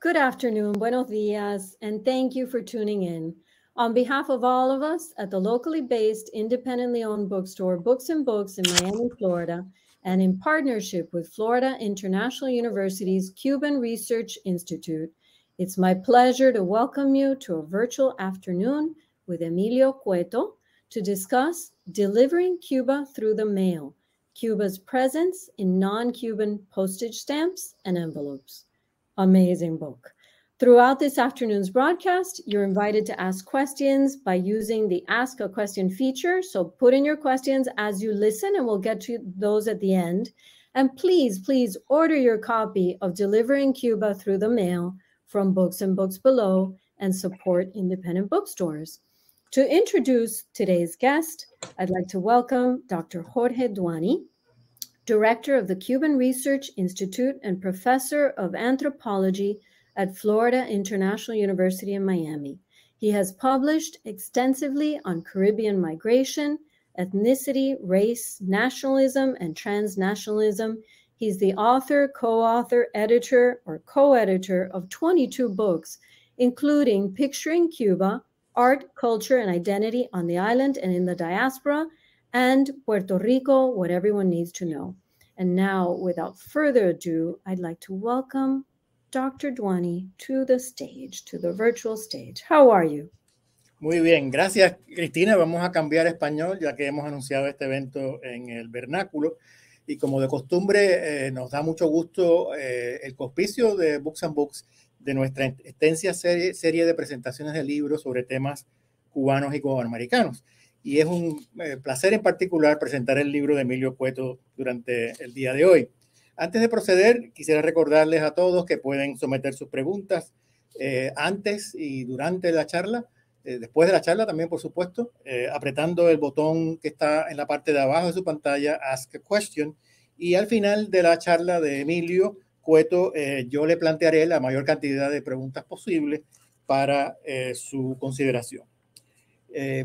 Good afternoon, buenos dias, and thank you for tuning in. On behalf of all of us at the locally based, independently owned bookstore, Books and Books in Miami, Florida, and in partnership with Florida International University's Cuban Research Institute, it's my pleasure to welcome you to a virtual afternoon with Emilio Cueto to discuss Delivering Cuba Through the Mail, Cuba's presence in non-Cuban postage stamps and envelopes. Amazing book. Throughout this afternoon's broadcast, you're invited to ask questions by using the Ask a Question feature. So put in your questions as you listen, and we'll get to those at the end. And please, please order your copy of Delivering Cuba Through the Mail from Books and Books below and support independent bookstores. To introduce today's guest, I'd like to welcome Dr. Jorge Duany, Director of the Cuban Research Institute and Professor of Anthropology at Florida International University in Miami. He has published extensively on Caribbean migration, ethnicity, race, nationalism, and transnationalism. He's the author, co-author, editor, or co-editor of 22 books, including Picturing Cuba: Art, Culture, and Identity on the Island and in the Diaspora, and Puerto Rico, What Everyone Needs to Know. And now, without further ado, I'd like to welcome Dr. Duany to the stage, to the virtual stage. How are you? Muy bien, gracias, Cristina. Vamos a cambiar español, ya que hemos anunciado este evento en el vernáculo. Y como de costumbre, nos da mucho gusto el auspicio de Books and Books de nuestra extensa serie de presentaciones de libros sobre temas cubanos y cubanoamericanos. Y es un placer en particular presentar el libro de Emilio Cueto durante el día de hoy. Antes de proceder, quisiera recordarles a todos que pueden someter sus preguntas antes y durante la charla, después de la charla también, por supuesto, apretando el botón que está en la parte de abajo de su pantalla, Ask a Question, y al final de la charla de Emilio Cueto, yo le plantearé la mayor cantidad de preguntas posibles para su consideración.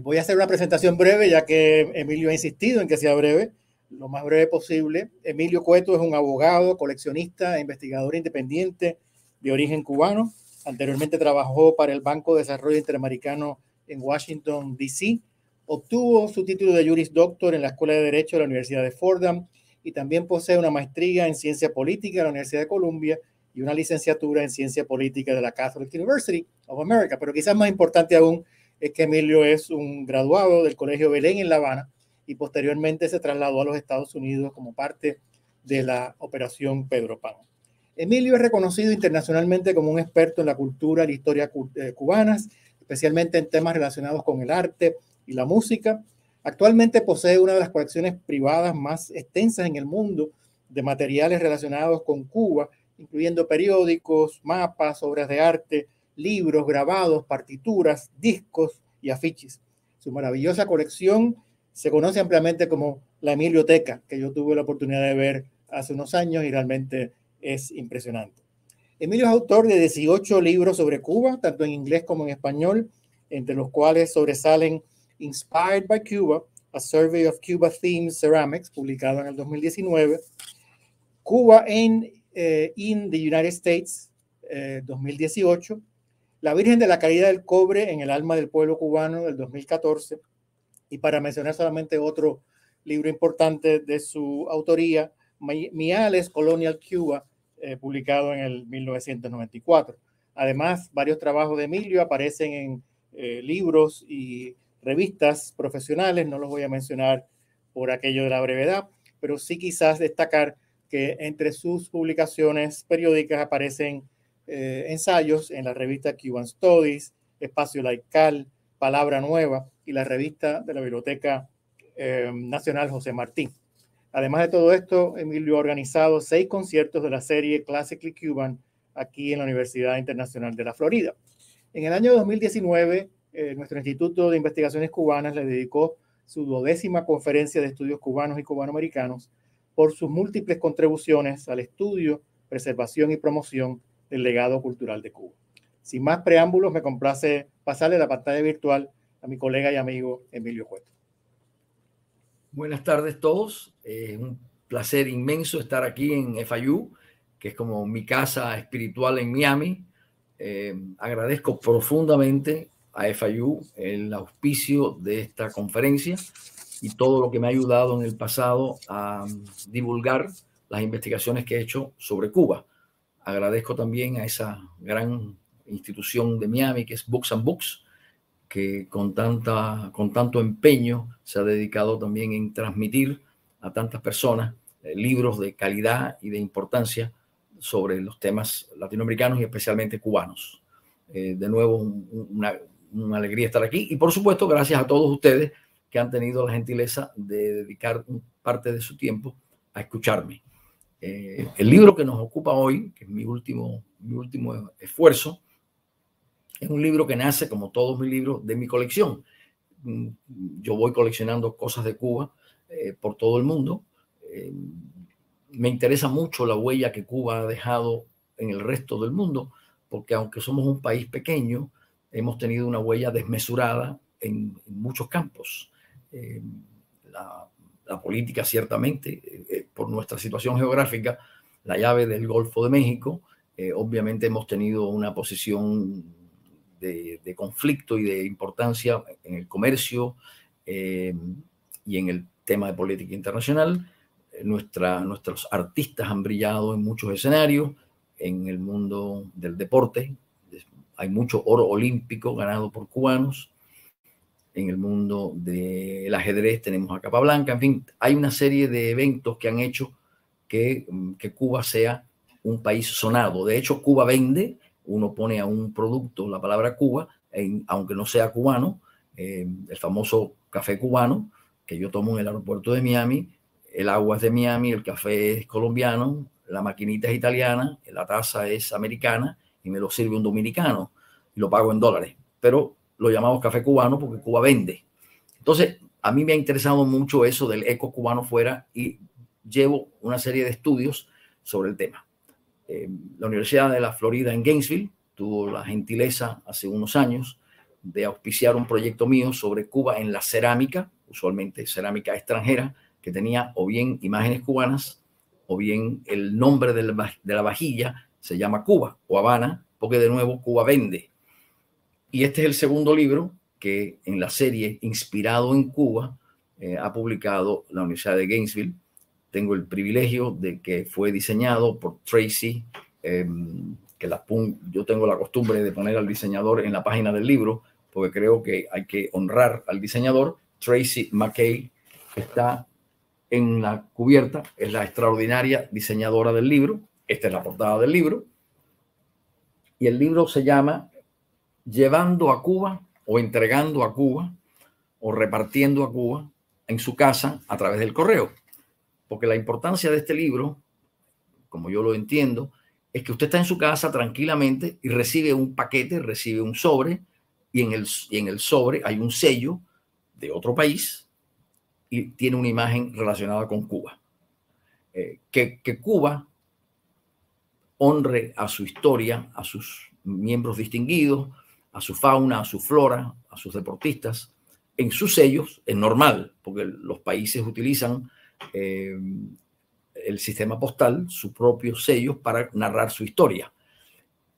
Voy a hacer una presentación breve, ya que Emilio ha insistido en que sea breve, lo más breve posible. Emilio Cueto es un abogado, coleccionista e investigador independiente de origen cubano. Anteriormente trabajó para el Banco de Desarrollo Interamericano en Washington, D.C. Obtuvo su título de Juris Doctor en la Escuela de Derecho de la Universidad de Fordham y también posee una maestría en Ciencia Política de la Universidad de Columbia y una licenciatura en Ciencia Política de la Catholic University of America. Pero quizás más importante aún es que Emilio es un graduado del Colegio Belén en La Habana y posteriormente se trasladó a los Estados Unidos como parte de la Operación Pedro Pan. Emilio es reconocido internacionalmente como un experto en la cultura y la historia cubanas, especialmente en temas relacionados con el arte y la música. Actualmente posee una de las colecciones privadas más extensas en el mundo de materiales relacionados con Cuba, incluyendo periódicos, mapas, obras de arte, libros, grabados, partituras, discos y afiches. Su maravillosa colección se conoce ampliamente como la Emilioteca, que yo tuve la oportunidad de ver hace unos años y realmente es impresionante. Emilio es autor de 18 libros sobre Cuba, tanto en inglés como en español, entre los cuales sobresalen Inspired by Cuba, A Survey of Cuba-Themed Ceramics, publicado en el 2019, Cuba in the United States, 2018, La Virgen de la Caída del Cobre en el Alma del Pueblo Cubano, del 2014, y para mencionar solamente otro libro importante de su autoría, Miales, Colonial Cuba, publicado en el 1994. Además, varios trabajos de Emilio aparecen en libros y revistas profesionales. No los voy a mencionar por aquello de la brevedad, pero sí quizás destacar que entre sus publicaciones periódicas aparecen ensayos en la revista Cuban Studies, Espacio Laical, Palabra Nueva y la revista de la Biblioteca Nacional José Martí. Además de todo esto, Emilio ha organizado 6 conciertos de la serie Classically Cuban aquí en la Universidad Internacional de la Florida. En el año 2019, nuestro Instituto de Investigaciones Cubanas le dedicó su 12ª conferencia de estudios cubanos y cubanoamericanos por sus múltiples contribuciones al estudio, preservación y promoción del legado cultural de Cuba. Sin más preámbulos, me complace pasarle la pantalla virtual a mi colega y amigo Emilio Cueto. Buenas tardes a todos. Un placer inmenso estar aquí en FIU, que es como mi casa espiritual en Miami. Agradezco profundamente a FIU el auspicio de esta conferencia y todo lo que me ha ayudado en el pasado a divulgar las investigaciones que he hecho sobre Cuba. Agradezco también a esa gran institución de Miami que es Books and Books, que con tanto empeño se ha dedicado también en transmitir a tantas personas libros de calidad y de importancia sobre los temas latinoamericanos y especialmente cubanos. De nuevo, una alegría estar aquí. Y por supuesto, gracias a todos ustedes que han tenido la gentileza de dedicar parte de su tiempo a escucharme. El libro que nos ocupa hoy, que es mi último esfuerzo, es un libro que nace, como todos mis libros, de mi colección. Yo voy coleccionando cosas de Cuba por todo el mundo. Me interesa mucho la huella que Cuba ha dejado en el resto del mundo, porque aunque somos un país pequeño, hemos tenido una huella desmesurada en muchos campos. La política, ciertamente, por nuestra situación geográfica, la llave del Golfo de México, obviamente hemos tenido una posición de conflicto y de importancia en el comercio y en el tema de política internacional. Nuestros artistas han brillado en muchos escenarios. En el mundo del deporte hay mucho oro olímpico ganado por cubanos. En el mundo del ajedrez tenemos a Capablanca. En fin, hay una serie de eventos que han hecho que Cuba sea un país sonado. De hecho, Cuba vende. Uno pone a un producto la palabra Cuba, aunque no sea cubano. El famoso café cubano que yo tomo en el aeropuerto de Miami. El agua es de Miami, el café es colombiano, la maquinita es italiana, la taza es americana y me lo sirve un dominicano y lo pago en dólares. Pero lo llamamos café cubano porque Cuba vende. Entonces, a mí me ha interesado mucho eso del eco cubano fuera y llevo una serie de estudios sobre el tema. La Universidad de la Florida en Gainesville tuvo la gentileza hace unos años de auspiciar un proyecto mío sobre Cuba en la cerámica, usualmente cerámica extranjera, que tenía o bien imágenes cubanas o bien el nombre de la vajilla se llama Cuba o Habana, porque de nuevo Cuba vende. Y este es el segundo libro que en la serie Inspirado en Cuba ha publicado la Universidad de Gainesville. Tengo el privilegio de que fue diseñado por Tracy, yo tengo la costumbre de poner al diseñador en la página del libro, porque creo que hay que honrar al diseñador. Tracy McKay está en la cubierta, es la extraordinaria diseñadora del libro. Esta es la portada del libro. Y el libro se llama Llevando a Cuba o Entregando a Cuba o Repartiendo a Cuba en su casa a través del correo. Porque la importancia de este libro, como yo lo entiendo, es que usted está en su casa tranquilamente y recibe un paquete, recibe un sobre y en el sobre hay un sello de otro país y tiene una imagen relacionada con Cuba. Que Cuba honre a su historia, a sus miembros distinguidos, a su fauna, a su flora, a sus deportistas, en sus sellos es normal, porque los países utilizan el sistema postal, sus propios sellos, para narrar su historia.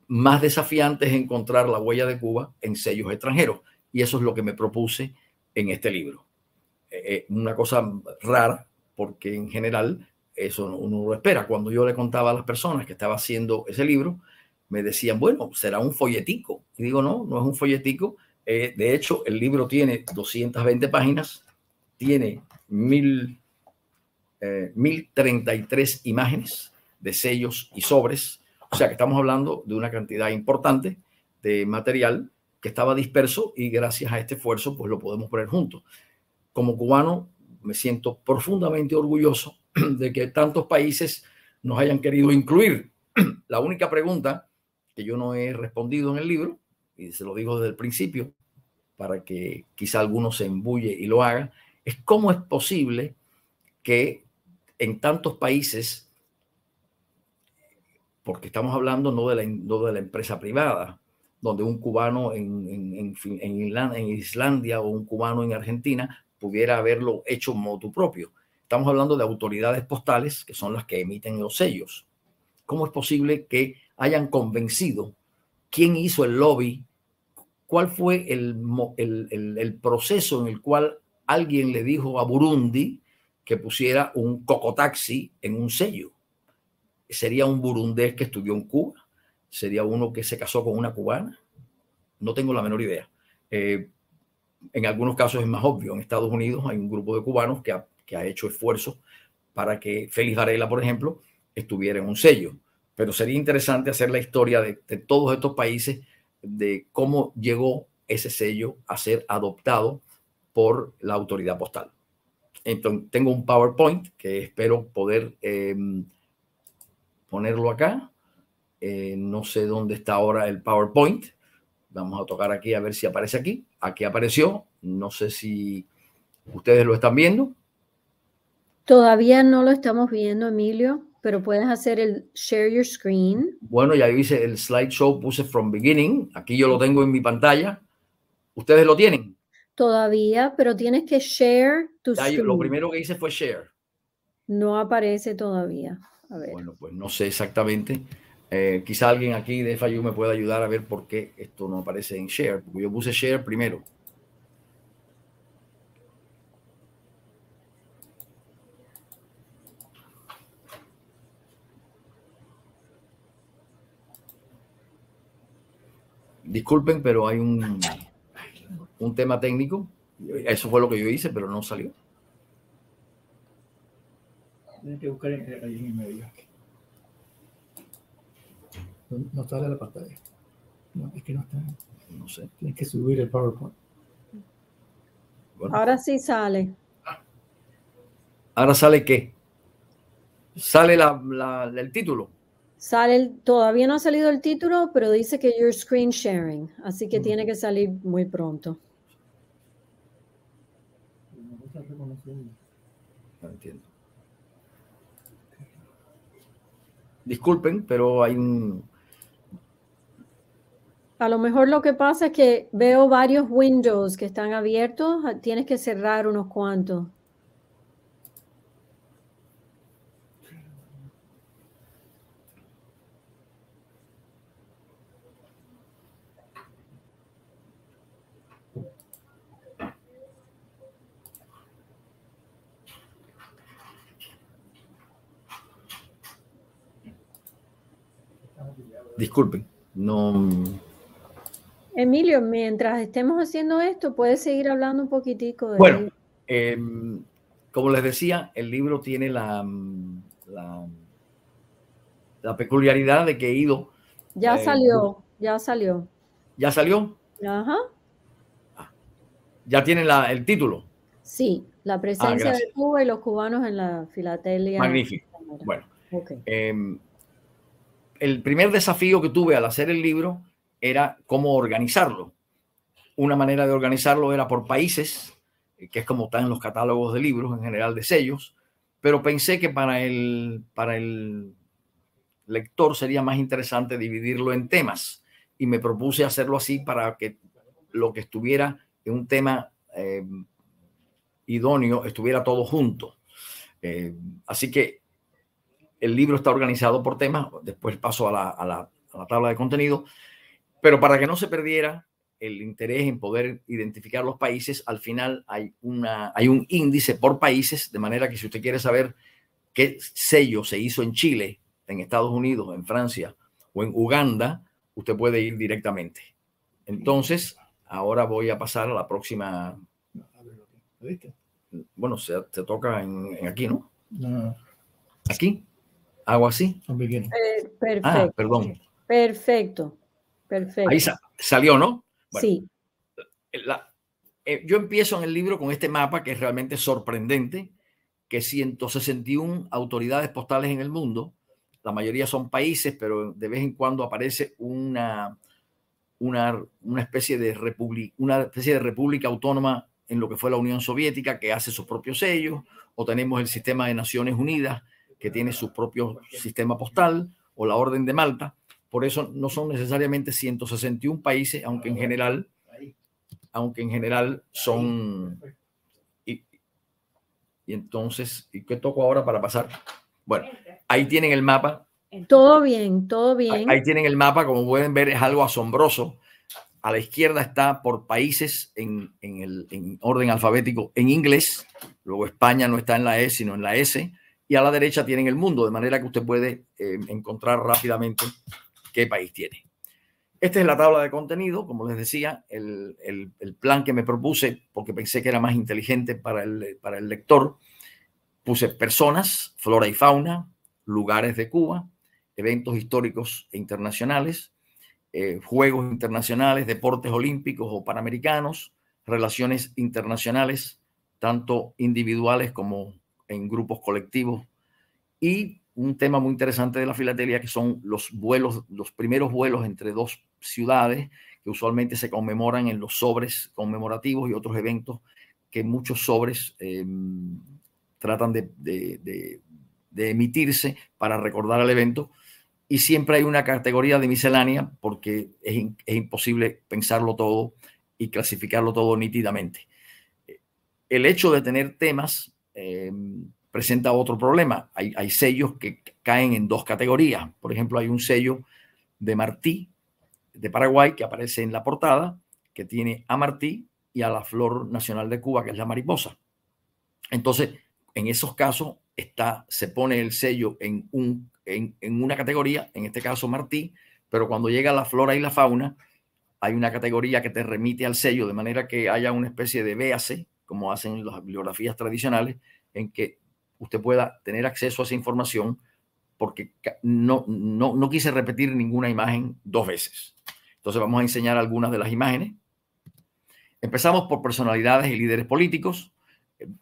Más desafiante es encontrar la huella de Cuba en sellos extranjeros, y eso es lo que me propuse en este libro. Una cosa rara, porque en general eso uno lo espera. Cuando yo le contaba a las personas que estaba haciendo ese libro, me decían, bueno, será un folletico. Y digo, no, no es un folletico. De hecho, el libro tiene 220 páginas, tiene 1033 imágenes de sellos y sobres. O sea que estamos hablando de una cantidad importante de material que estaba disperso y gracias a este esfuerzo pues lo podemos poner juntos. Como cubano, me siento profundamente orgulloso de que tantos países nos hayan querido incluir. La única pregunta que yo no he respondido en el libro, y se lo digo desde el principio, para que quizá alguno se embulle y lo haga, es cómo es posible que en tantos países, porque estamos hablando no de la empresa privada, donde un cubano en Islandia o un cubano en Argentina pudiera haberlo hecho motu propio. Estamos hablando de autoridades postales que son las que emiten los sellos. ¿Cómo es posible que hayan convencido quién hizo el lobby, cuál fue el proceso en el cual alguien le dijo a Burundi que pusiera un Cocotaxi en un sello. Sería un burundés que estudió en Cuba, sería uno que se casó con una cubana, no tengo la menor idea. En algunos casos es más obvio. En Estados Unidos hay un grupo de cubanos que ha hecho esfuerzos para que Félix Varela, por ejemplo, estuviera en un sello. Pero sería interesante hacer la historia de todos estos países, de cómo llegó ese sello a ser adoptado por la autoridad postal. Entonces, tengo un PowerPoint que espero poder ponerlo acá. No sé dónde está ahora el PowerPoint. Vamos a tocar aquí a ver si aparece aquí. Aquí apareció. No sé si ustedes lo están viendo. Todavía no lo estamos viendo, Emilio, pero puedes hacer el share your screen. Bueno, ya hice el slideshow, puse from beginning. Aquí yo lo tengo en mi pantalla. ¿Ustedes lo tienen? Todavía, pero tienes que share tu screen. Lo primero que hice fue share. No aparece todavía. A ver. Bueno, pues no sé exactamente. Quizá alguien aquí de FIU me pueda ayudar a ver por qué esto no aparece en share, porque yo puse share primero. Disculpen, pero hay un tema técnico. Eso fue lo que yo hice, pero no salió. Tienen que buscar ahí en medio. No está la pantalla. No, es que no está. No sé. Tienes que subir el PowerPoint. Bueno. Ahora sí sale. ¿Ahora sale qué? ¿Sale el título? Todavía no ha salido el título, pero dice que you're screen sharing. Así que tiene que salir muy pronto. No entiendo. Disculpen, pero hay un... A lo mejor lo que pasa es que veo varios windows que están abiertos. Tienes que cerrar unos cuantos. Disculpen, no... Emilio, mientras estemos haciendo esto, puedes seguir hablando un poquitico de... Bueno, como les decía, el libro tiene la peculiaridad de que he ido... Ya salió, ya salió. ¿Ya salió? Ajá. ¿Ya tienen el título? Sí, la presencia de Cuba y los cubanos en la filatelia. Magnífico. Bueno, okay. El primer desafío que tuve al hacer el libro era cómo organizarlo. Una manera de organizarlo era por países, que es como están los catálogos de libros, en general de sellos, pero pensé que para el lector sería más interesante dividirlo en temas y me propuse hacerlo así para que lo que estuviera en un tema idóneo estuviera todo junto. Así que el libro está organizado por temas, después paso a la tabla de contenido, pero para que no se perdiera el interés en poder identificar los países, al final hay un índice por países, de manera que si usted quiere saber qué sello se hizo en Chile, en Estados Unidos, en Francia o en Uganda, usted puede ir directamente. Entonces, ahora voy a pasar a la próxima. Bueno, se toca en aquí, ¿no? Aquí. ¿Hago así? Perfecto. Ah, perdón. Perfecto. Perfecto. Ahí salió, ¿no? Bueno, sí. Yo empiezo en el libro con este mapa que es realmente sorprendente, que 161 autoridades postales en el mundo, la mayoría son países, pero de vez en cuando aparece una especie de república autónoma en lo que fue la Unión Soviética, que hace sus propios sellos, o tenemos el sistema de Naciones Unidas, que tiene su propio sistema postal, o la Orden de Malta. Por eso no son necesariamente 161 países, aunque en general son... Y entonces, ¿y qué toco ahora para pasar? Bueno, ahí tienen el mapa Todo bien, todo bien. Ahí tienen el mapa, como pueden ver, es algo asombroso. A la izquierda está por países en orden alfabético en inglés. Luego España no está en la E, sino en la S. Y a la derecha tienen el mundo, de manera que usted puede encontrar rápidamente qué país tiene. Esta es la tabla de contenido, como les decía, el plan que me propuse, porque pensé que era más inteligente para el lector. Puse personas, flora y fauna, lugares de Cuba, eventos históricos e internacionales, juegos internacionales, deportes olímpicos o panamericanos, relaciones internacionales, tanto individuales como en grupos colectivos. Y un tema muy interesante de la filatelia, que son los vuelos, los primeros vuelos entre dos ciudades, que usualmente se conmemoran en los sobres conmemorativos y otros eventos que muchos sobres tratan de emitirse para recordar el evento. Y siempre hay una categoría de miscelánea, porque es imposible pensarlo todo y clasificarlo todo nítidamente. El hecho de tener temas presenta otro problema. Hay sellos que caen en dos categorías. Por ejemplo, hay un sello de Martí, de Paraguay, que aparece en la portada, que tiene a Martí y a la flor nacional de Cuba, que es la mariposa. Entonces, en esos casos se pone el sello en una categoría, en este caso Martí, pero cuando llega la flora y la fauna, hay una categoría que te remite al sello, de manera que haya una especie de véase, como hacen las bibliografías tradicionales, en que usted pueda tener acceso a esa información, porque no quise repetir ninguna imagen dos veces. Entonces vamos a enseñar algunas de las imágenes. Empezamos por personalidades y líderes políticos.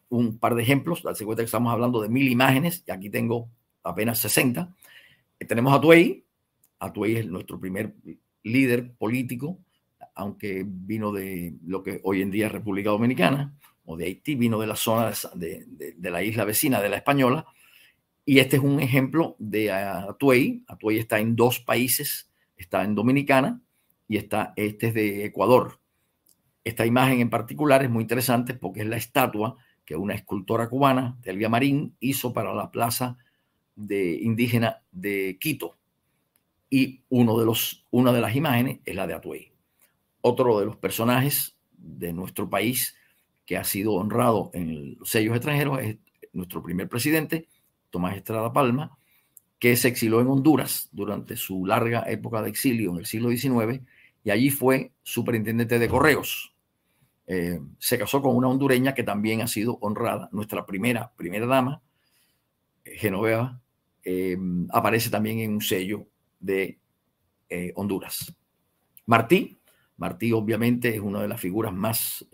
Un par de ejemplos, darse cuenta que estamos hablando de 1000 imágenes, y aquí tengo apenas 60. Tenemos a Hatuey. Hatuey es nuestro primer líder político, aunque vino de lo que hoy en día es República Dominicana, o de Haití, vino de la zona de la isla vecina de La Española. Y este es un ejemplo de Hatuey. Hatuey está en dos países, está en Dominicana y este es de Ecuador. Esta imagen en particular es muy interesante porque es la estatua que una escultora cubana, Celia Marín, hizo para la plaza indígena de Quito. Y una de las imágenes es la de Hatuey. Otro de los personajes de nuestro país que ha sido honrado en los sellos extranjeros es nuestro primer presidente, Tomás Estrada Palma, que se exilió en Honduras durante su larga época de exilio en el siglo XIX, y allí fue superintendente de correos. Se casó con una hondureña que también ha sido honrada, nuestra primera dama, Genoveva, aparece también en un sello de Honduras. Martí obviamente es una de las figuras más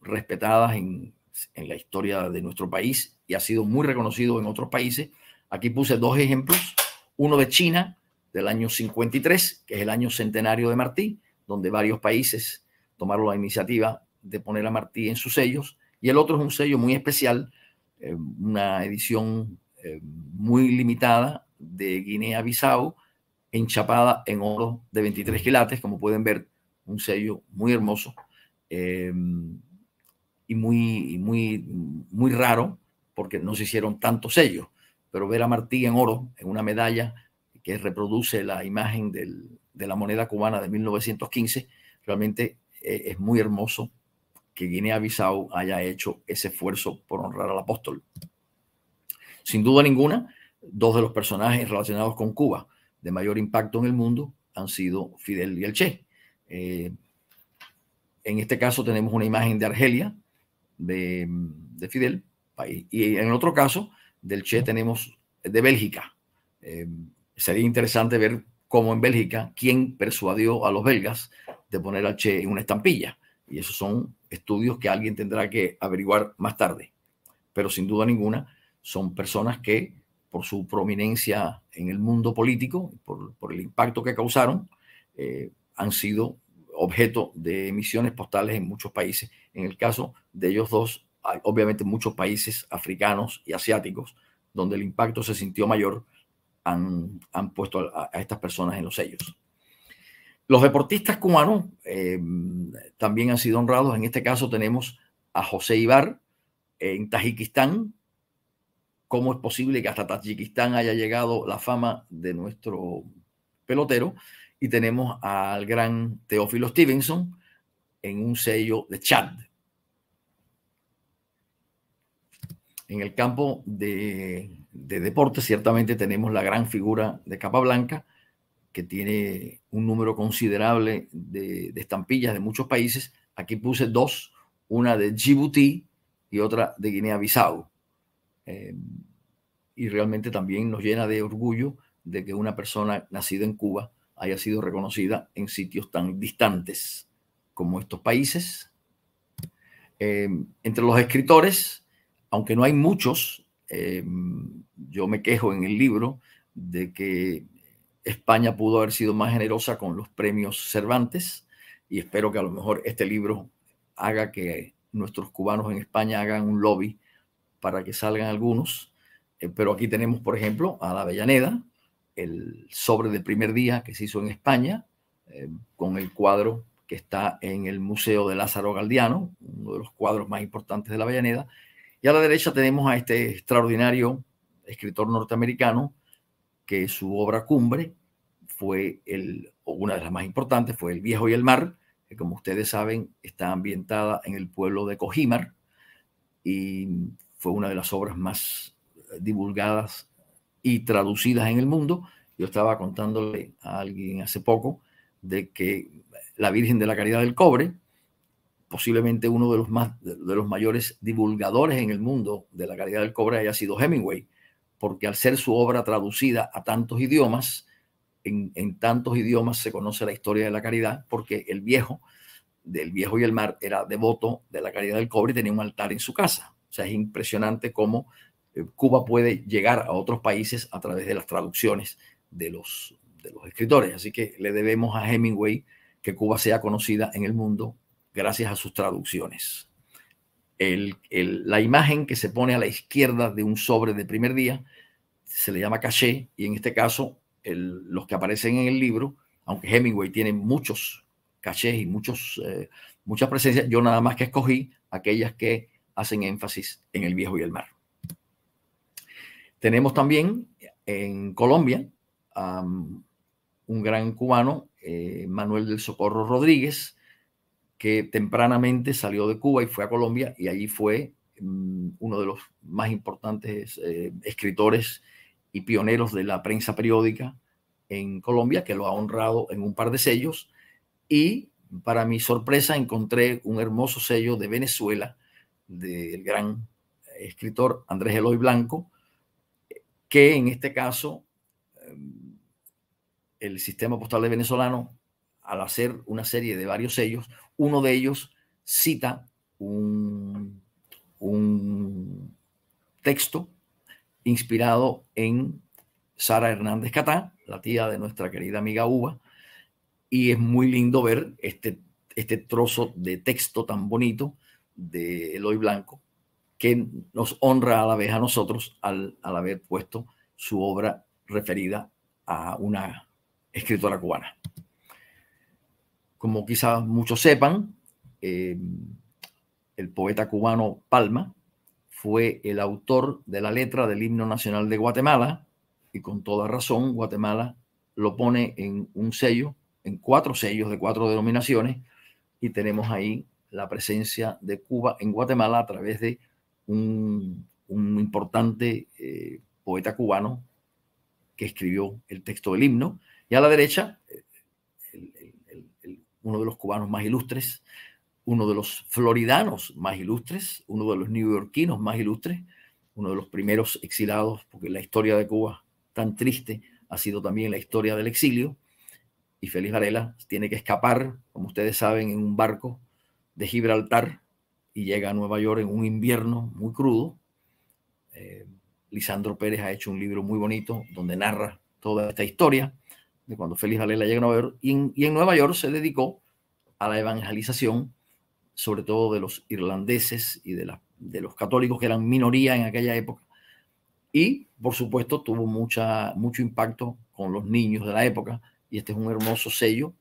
respetadas en la historia de nuestro país y ha sido muy reconocido en otros países. Aquí puse dos ejemplos, uno de China del año 53, que es el año centenario de Martí, donde varios países tomaron la iniciativa de poner a Martí en sus sellos, y el otro es un sello muy especial, una edición muy limitada de Guinea Bissau, enchapada en oro de 23 quilates, como pueden ver, un sello muy hermoso y muy raro, porque no se hicieron tantos sellos, pero ver a Martí en oro, en una medalla que reproduce la imagen de la moneda cubana de 1915, realmente es muy hermoso que Guinea-Bissau haya hecho ese esfuerzo por honrar al apóstol. Sin duda ninguna, dos de los personajes relacionados con Cuba de mayor impacto en el mundo han sido Fidel y el Che. En este caso tenemos una imagen de Argelia, de Fidel, y en otro caso del Che tenemos de Bélgica. Sería interesante ver cómo en Bélgica, quién persuadió a los belgas de poner al Che en una estampilla. Y esos son estudios que alguien tendrá que averiguar más tarde. Pero sin duda ninguna son personas que, por su prominencia en el mundo político, por el impacto que causaron, han sido objeto de emisiones postales en muchos países. En el caso de ellos dos, hay obviamente muchos países africanos y asiáticos, donde el impacto se sintió mayor, han puesto a estas personas en los sellos. Los deportistas cubanos también han sido honrados. En este caso tenemos a José Ibar en Tayikistán, cómo es posible que hasta Tayikistán haya llegado la fama de nuestro pelotero. Y tenemos al gran Teófilo Stevenson en un sello de Chad. En el campo de deporte, ciertamente tenemos la gran figura de Capablanca, que tiene un número considerable de estampillas de muchos países. Aquí puse dos, una de Djibouti y otra de Guinea Bissau. Y realmente también nos llena de orgullo de que una persona nacida en Cuba haya sido reconocida en sitios tan distantes como estos países. Entre los escritores, aunque no hay muchos, yo me quejo en el libro de que España pudo haber sido más generosa con los premios Cervantes, y espero que a lo mejor este libro haga que nuestros cubanos en España hagan un lobby para que salgan algunos. Pero aquí tenemos, por ejemplo, a la Avellaneda, el sobre del primer día que se hizo en España, con el cuadro que está en el Museo de Lázaro Galdiano, uno de los cuadros más importantes de la Avellaneda. Y a la derecha tenemos a este extraordinario escritor norteamericano, que su obra cumbre fue, una de las más importantes, fue El Viejo y el Mar, que como ustedes saben está ambientada en el pueblo de Cojimar, y fue una de las obras más divulgadas y traducidas en el mundo. Yo estaba contándole a alguien hace poco de que la Virgen de la Caridad del Cobre, posiblemente uno de los, mayores divulgadores en el mundo de la Caridad del Cobre, haya sido Hemingway, porque al ser su obra traducida a tantos idiomas, en tantos idiomas se conoce la historia de la Caridad, porque el viejo, del Viejo y el Mar, era devoto de la Caridad del Cobre y tenía un altar en su casa. O sea, es impresionante cómo Cuba puede llegar a otros países a través de las traducciones de los escritores. Así que le debemos a Hemingway que Cuba sea conocida en el mundo gracias a sus traducciones. La imagen que se pone a la izquierda de un sobre de primer día se le llama caché, y en este caso los que aparecen en el libro, aunque Hemingway tiene muchos cachés y muchas presencias, yo nada más que escogí aquellas que hacen énfasis en El Viejo y el Mar. Tenemos también en Colombia un gran cubano, Manuel del Socorro Rodríguez, que tempranamente salió de Cuba y fue a Colombia, y allí fue uno de los más importantes escritores y pioneros de la prensa periódica en Colombia, que lo ha honrado en un par de sellos. Y para mi sorpresa encontré un hermoso sello de Venezuela del gran escritor Andrés Eloy Blanco, que en este caso el sistema postal de venezolano, al hacer una serie de varios sellos, uno de ellos cita un texto inspirado en Sara Hernández Catá, la tía de nuestra querida amiga Uva, y es muy lindo ver este trozo de texto tan bonito de Eloy Blanco, que nos honra a la vez a nosotros al haber puesto su obra referida a una escritora cubana. Como quizás muchos sepan, el poeta cubano Palma fue el autor de la letra del himno nacional de Guatemala, y con toda razón Guatemala lo pone en un sello, en cuatro sellos de cuatro denominaciones, y tenemos ahí la presencia de Cuba en Guatemala a través de un importante poeta cubano que escribió el texto del himno. Y a la derecha, uno de los cubanos más ilustres, uno de los floridanos más ilustres, uno de los neoyorquinos más ilustres, uno de los primeros exilados, porque la historia de Cuba tan triste ha sido también la historia del exilio, y Félix Varela tiene que escapar, como ustedes saben, en un barco de Gibraltar, y llega a Nueva York en un invierno muy crudo. Lisandro Pérez ha hecho un libro muy bonito donde narra toda esta historia de cuando Félix Varela llega a Nueva York, y en Nueva York se dedicó a la evangelización, sobre todo de los irlandeses y de los católicos, que eran minoría en aquella época, y por supuesto tuvo mucho impacto con los niños de la época, y este es un hermoso sello.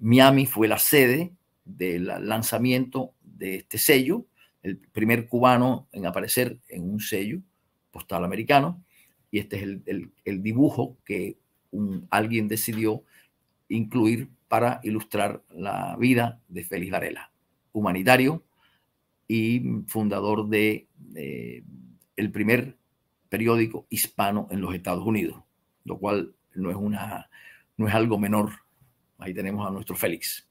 Miami fue la sede del lanzamiento de este sello, el primer cubano en aparecer en un sello postal americano, y este es el dibujo que alguien decidió incluir para ilustrar la vida de Félix Varela, humanitario y fundador de el primer periódico hispano en los Estados Unidos, lo cual no es algo menor. Ahí tenemos a nuestro Félix.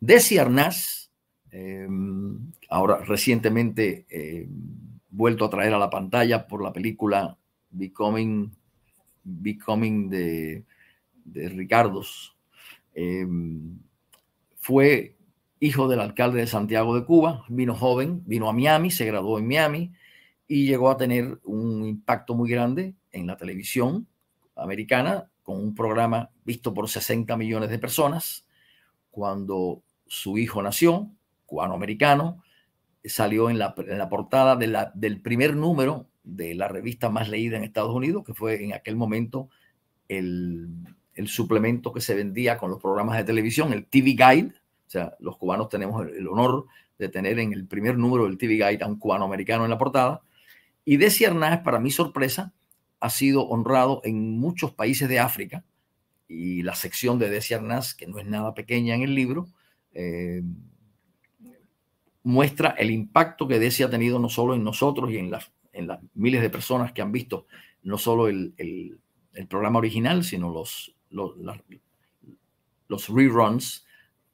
Desi Arnaz, ahora recientemente vuelto a traer a la pantalla por la película Becoming de Ricardos, fue hijo del alcalde de Santiago de Cuba, vino joven, vino a Miami, se graduó en Miami y llegó a tener un impacto muy grande en la televisión americana con un programa visto por 60 millones de personas. Cuando su hijo nació, cubano-americano, salió en la portada del primer número de la revista más leída en Estados Unidos, que fue en aquel momento el suplemento que se vendía con los programas de televisión, el TV Guide. O sea, los cubanos tenemos el honor de tener en el primer número del TV Guide a un cubano-americano en la portada. Y Desi Arnaz, para mi sorpresa, ha sido honrado en muchos países de África, y la sección de Desi Arnaz, que no es nada pequeña en el libro, muestra el impacto que Desi ha tenido no solo en nosotros y en las miles de personas que han visto no solo el programa original, sino los reruns,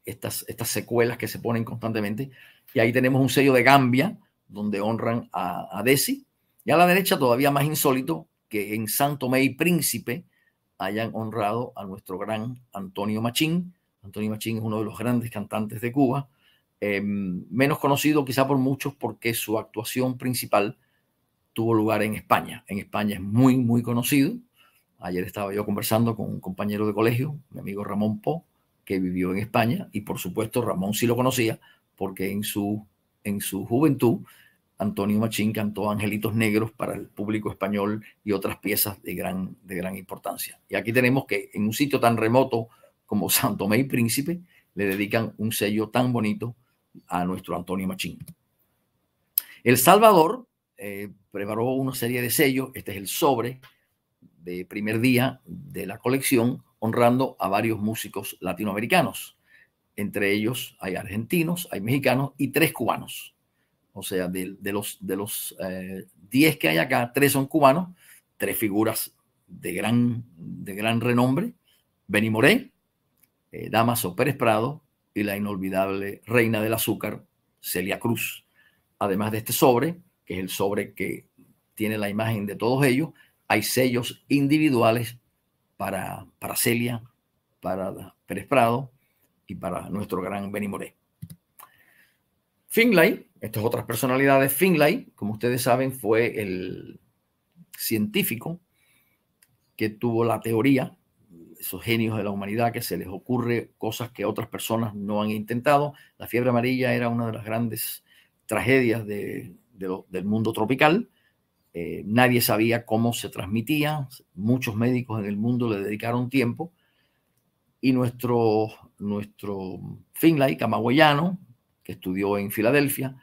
estas secuelas que se ponen constantemente. Y ahí tenemos un sello de Gambia donde honran a Desi. Y a la derecha, todavía más insólito, que en San Tomé y Príncipe hayan honrado a nuestro gran Antonio Machín. Antonio Machín es uno de los grandes cantantes de Cuba, menos conocido quizá por muchos porque su actuación principal tuvo lugar en España. En España es muy, muy conocido. Ayer estaba yo conversando con un compañero de colegio, mi amigo Ramón Po, que vivió en España, y por supuesto Ramón sí lo conocía porque en su juventud Antonio Machín cantó Angelitos Negros para el público español y otras piezas de gran importancia. Y aquí tenemos que en un sitio tan remoto como San Tomé y Príncipe le dedican un sello tan bonito a nuestro Antonio Machín. El Salvador preparó una serie de sellos. Este es el sobre de primer día de la colección, honrando a varios músicos latinoamericanos. Entre ellos hay argentinos, hay mexicanos y 3 cubanos. O sea, de los 10 que hay acá, 3 son cubanos, 3 figuras de gran renombre: Beni Moré, Dámaso Pérez Prado y la inolvidable reina del azúcar, Celia Cruz. Además de este sobre, que es el sobre que tiene la imagen de todos ellos, hay sellos individuales para Celia, para Pérez Prado y para nuestro gran Beni Moré. Finlay, estas otras personalidades. Finlay, como ustedes saben, fue el científico que tuvo la teoría, esos genios de la humanidad que se les ocurre cosas que otras personas no han intentado. La fiebre amarilla era una de las grandes tragedias del mundo tropical. Nadie sabía cómo se transmitía. Muchos médicos en el mundo le dedicaron tiempo. Y nuestro Finlay, camagüeyano, que estudió en Filadelfia,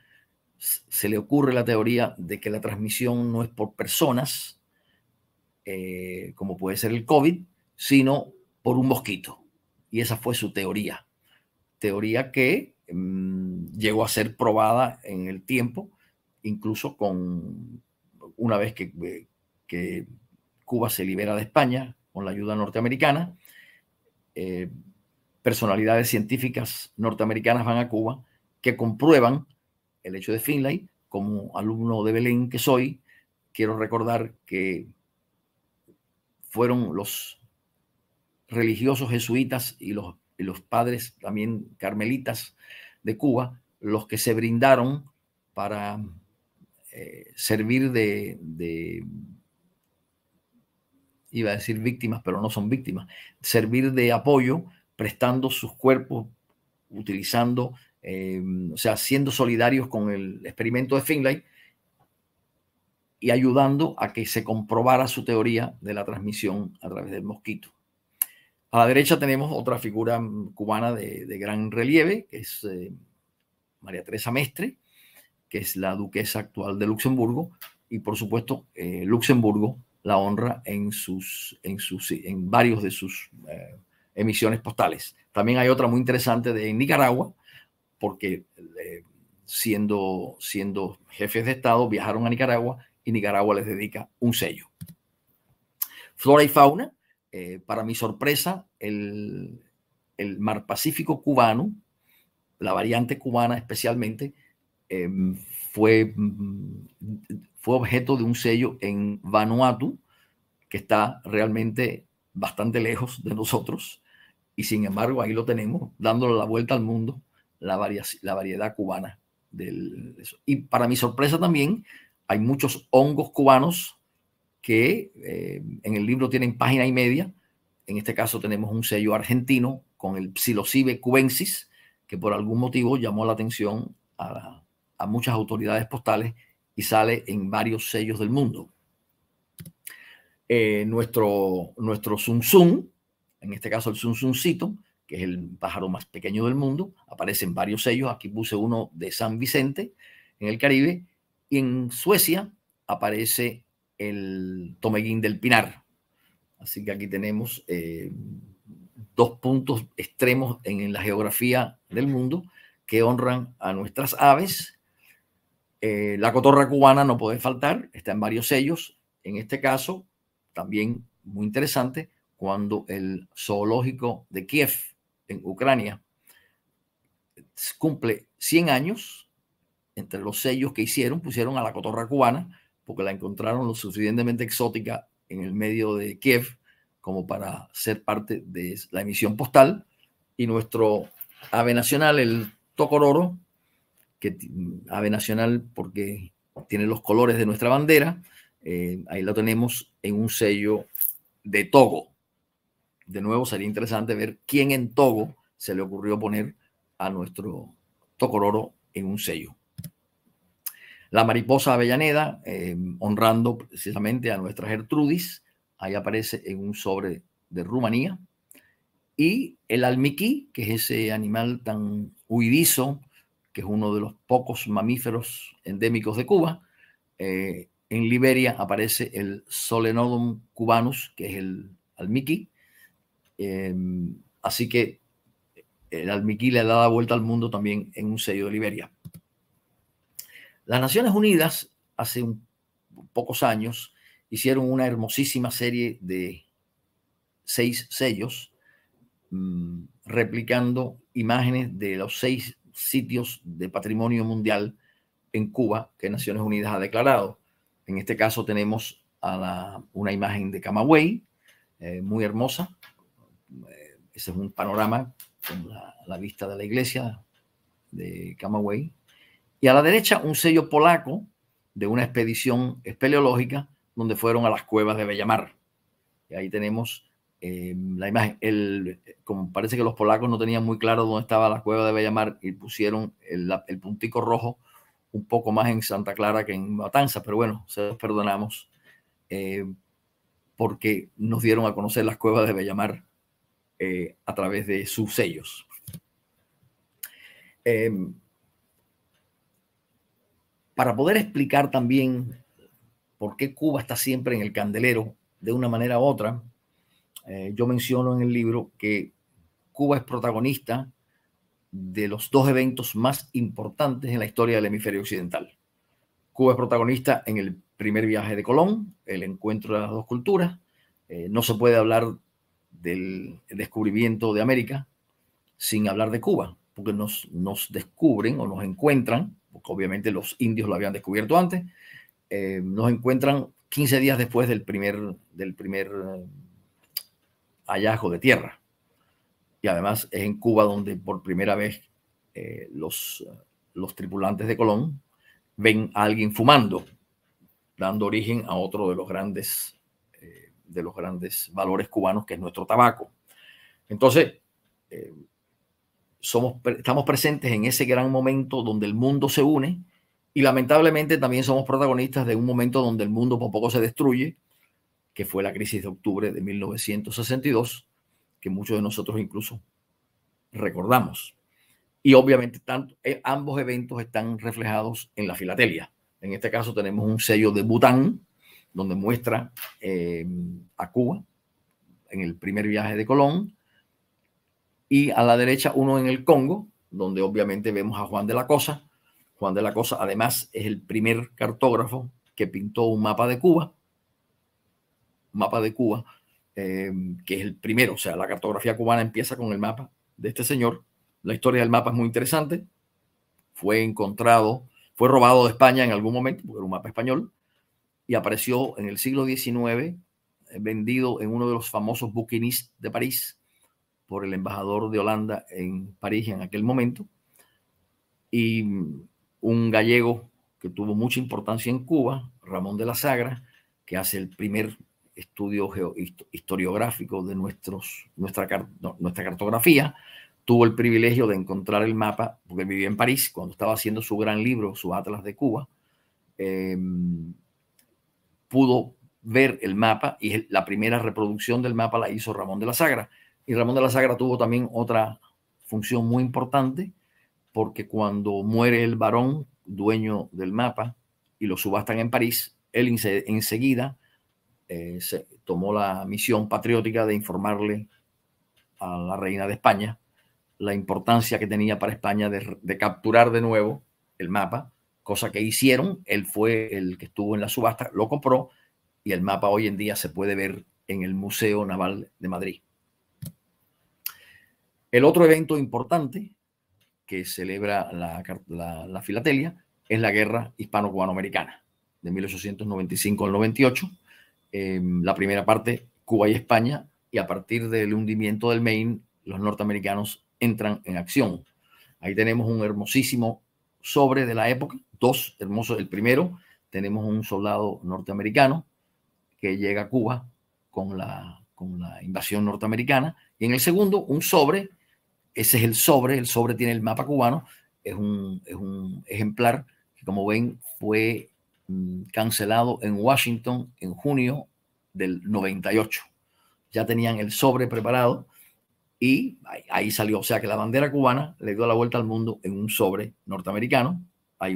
se le ocurre la teoría de que la transmisión no es por personas, como puede ser el COVID, sino por un mosquito. Y esa fue su teoría. Teoría que llegó a ser probada en el tiempo, incluso una vez que Cuba se libera de España con la ayuda norteamericana. Personalidades científicas norteamericanas van a Cuba que comprueban el hecho de Finlay. Como alumno de Belén que soy, quiero recordar que fueron los religiosos jesuitas y los padres también carmelitas de Cuba los que se brindaron para servir de iba a decir víctimas, pero no son víctimas, servir de apoyo, prestando sus cuerpos, utilizando o sea, siendo solidarios con el experimento de Finlay y ayudando a que se comprobara su teoría de la transmisión a través del mosquito. A la derecha tenemos otra figura cubana de gran relieve, que es María Teresa Mestre, que es la duquesa actual de Luxemburgo, y por supuesto Luxemburgo la honra en varios de sus emisiones postales. También hay otra muy interesante de Nicaragua, porque siendo jefes de Estado viajaron a Nicaragua y Nicaragua les dedica un sello. Flora y fauna, para mi sorpresa, el mar Pacífico cubano, la variante cubana especialmente, fue objeto de un sello en Vanuatu, que está realmente bastante lejos de nosotros, y sin embargo ahí lo tenemos, dándole la vuelta al mundo, la variedad cubana. Y para mi sorpresa también, hay muchos hongos cubanos que en el libro tienen página y media. En este caso tenemos un sello argentino con el psilocibe cubensis, que por algún motivo llamó la atención a muchas autoridades postales y sale en varios sellos del mundo. Nuestro zunzún, en este caso el zunzúncito, que es el pájaro más pequeño del mundo, aparece en varios sellos. Aquí puse uno de San Vicente, en el Caribe, y en Suecia aparece el tomeguín del Pinar. Así que aquí tenemos dos puntos extremos en la geografía del mundo que honran a nuestras aves. La cotorra cubana no puede faltar, está en varios sellos. En este caso, también muy interesante, cuando el zoológico de Kiev, en Ucrania, cumple 100 años, entre los sellos que hicieron, pusieron a la cotorra cubana, porque la encontraron lo suficientemente exótica en el medio de Kiev como para ser parte de la emisión postal. Y nuestro ave nacional, el Tocororo, que ave nacional porque tiene los colores de nuestra bandera, ahí lo tenemos en un sello de Togo. De nuevo, sería interesante ver quién en Togo se le ocurrió poner a nuestro Tocororo en un sello. La mariposa avellaneda, honrando precisamente a nuestra Gertrudis, ahí aparece en un sobre de Rumanía. Y el almiquí, que es ese animal tan huidizo, que es uno de los pocos mamíferos endémicos de Cuba. En Liberia aparece el Solenodon cubanus, que es el almiquí. Así que el almiquí le da la vuelta al mundo también en un sello de Liberia. Las Naciones Unidas, hace pocos años, hicieron una hermosísima serie de 6 sellos, replicando imágenes de los 6 sitios de patrimonio mundial en Cuba que Naciones Unidas ha declarado. En este caso tenemos una imagen de Camagüey, muy hermosa. Ese es un panorama con la vista de la iglesia de Camagüey. Y a la derecha un sello polaco de una expedición espeleológica donde fueron a las cuevas de Bellamar. Y ahí tenemos la imagen. Como parece que los polacos no tenían muy claro dónde estaba la cueva de Bellamar y pusieron el puntico rojo un poco más en Santa Clara que en Matanza, pero bueno, se los perdonamos porque nos dieron a conocer las cuevas de Bellamar a través de sus sellos. Para poder explicar también por qué Cuba está siempre en el candelero de una manera u otra, yo menciono en el libro que Cuba es protagonista de los 2 eventos más importantes en la historia del hemisferio occidental. Cuba es protagonista en el primer viaje de Colón, el encuentro de las dos culturas. No se puede hablar del descubrimiento de América sin hablar de Cuba, porque nos descubren o nos encuentran, porque obviamente los indios lo habían descubierto antes, nos encuentran 15 días después del primer hallazgo de tierra. Y además es en Cuba donde por primera vez los tripulantes de Colón ven a alguien fumando, dando origen a otro de los grandes valores cubanos, que es nuestro tabaco. Entonces, estamos presentes en ese gran momento donde el mundo se une, y lamentablemente también somos protagonistas de un momento donde el mundo por poco se destruye, que fue la crisis de octubre de 1962, que muchos de nosotros incluso recordamos. Y obviamente ambos eventos están reflejados en la filatelia, En este caso tenemos un sello de Bután, donde muestra a Cuba en el primer viaje de Colón. Y a la derecha uno en el Congo, donde obviamente vemos a Juan de la Cosa. Juan de la Cosa además es el primer cartógrafo que pintó un mapa de Cuba. Un mapa de Cuba que es el primero. O sea, la cartografía cubana empieza con el mapa de este señor. La historia del mapa es muy interesante. Fue encontrado, fue robado de España en algún momento, porque era un mapa español, y apareció en el siglo XIX, vendido en uno de los famosos bouquinistes de París, por el embajador de Holanda en París en aquel momento. Y un gallego que tuvo mucha importancia en Cuba, Ramón de la Sagra, que hace el primer estudio historiográfico de nuestra cartografía, tuvo el privilegio de encontrar el mapa, porque vivía en París cuando estaba haciendo su gran libro, su Atlas de Cuba. Pudo ver el mapa, y la primera reproducción del mapa la hizo Ramón de la Sagra. Y Ramón de la Sagra tuvo también otra función muy importante, porque cuando muere el barón, dueño del mapa, y lo subastan en París, él enseguida se tomó la misión patriótica de informarle a la reina de España la importancia que tenía para España de capturar de nuevo el mapa, cosa que hicieron. Él fue el que estuvo en la subasta, lo compró, y el mapa hoy en día se puede ver en el Museo Naval de Madrid. El otro evento importante que celebra la filatelia es la Guerra Hispano-Cubano-Americana de 1895 al 98. La primera parte, Cuba y España, y a partir del hundimiento del Maine, los norteamericanos entran en acción. Ahí tenemos un hermosísimo sobre de la época, dos hermosos. El primero, tenemos un soldado norteamericano que llega a Cuba con la invasión norteamericana. Y en el segundo, un sobre. Ese es el sobre. El sobre tiene el mapa cubano. Es un ejemplar que, como ven, fue cancelado en Washington en junio del 98. Ya tenían el sobre preparado. Y ahí salió, o sea que la bandera cubana le dio la vuelta al mundo en un sobre norteamericano. Hay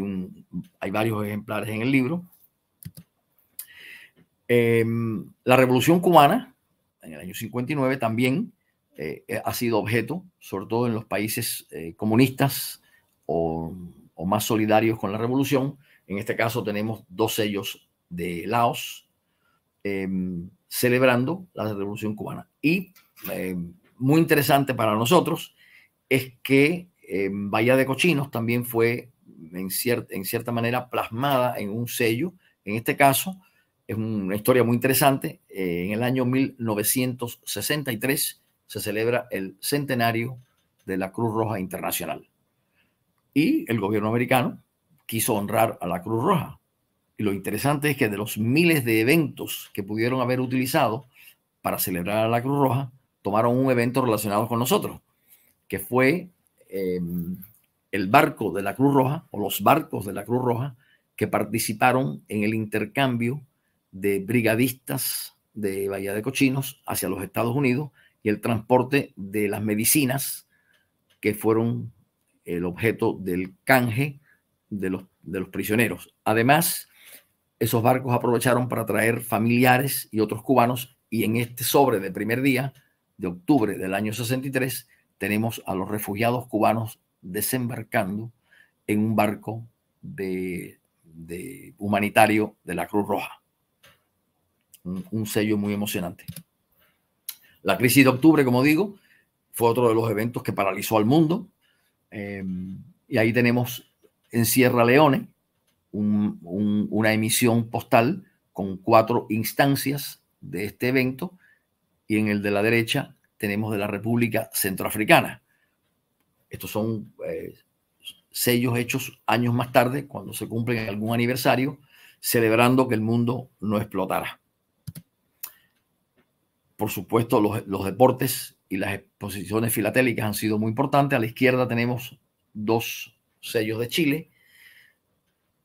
varios ejemplares en el libro. La Revolución Cubana, en el año 59, también ha sido objeto, sobre todo en los países comunistas o más solidarios con la revolución. En este caso tenemos dos sellos de Laos celebrando la Revolución Cubana. Y muy interesante para nosotros es que Bahía de Cochinos también fue en cierta manera plasmada en un sello. En este caso es una historia muy interesante. En el año 1963 se celebra el centenario de la Cruz Roja Internacional, y el gobierno americano quiso honrar a la Cruz Roja. Y lo interesante es que de los miles de eventos que pudieron haber utilizado para celebrar a la Cruz Roja, tomaron un evento relacionado con nosotros, que fue el barco de la Cruz Roja, o los barcos de la Cruz Roja, que participaron en el intercambio de brigadistas de Bahía de Cochinos hacia los Estados Unidos, y el transporte de las medicinas que fueron el objeto del canje de los prisioneros. Además, esos barcos aprovecharon para traer familiares y otros cubanos, y en este sobre de primer día de octubre del año 63, tenemos a los refugiados cubanos desembarcando en un barco de humanitario de la Cruz Roja. Un sello muy emocionante. La crisis de octubre, como digo, fue otro de los eventos que paralizó al mundo. Y ahí tenemos en Sierra Leone una emisión postal con 4 instancias de este evento. Y en el de la derecha tenemos de la República Centroafricana. Estos son sellos hechos años más tarde, cuando se cumplen algún aniversario, celebrando que el mundo no explotara. Por supuesto, los deportes y las exposiciones filatélicas han sido muy importantes. A la izquierda tenemos dos sellos de Chile,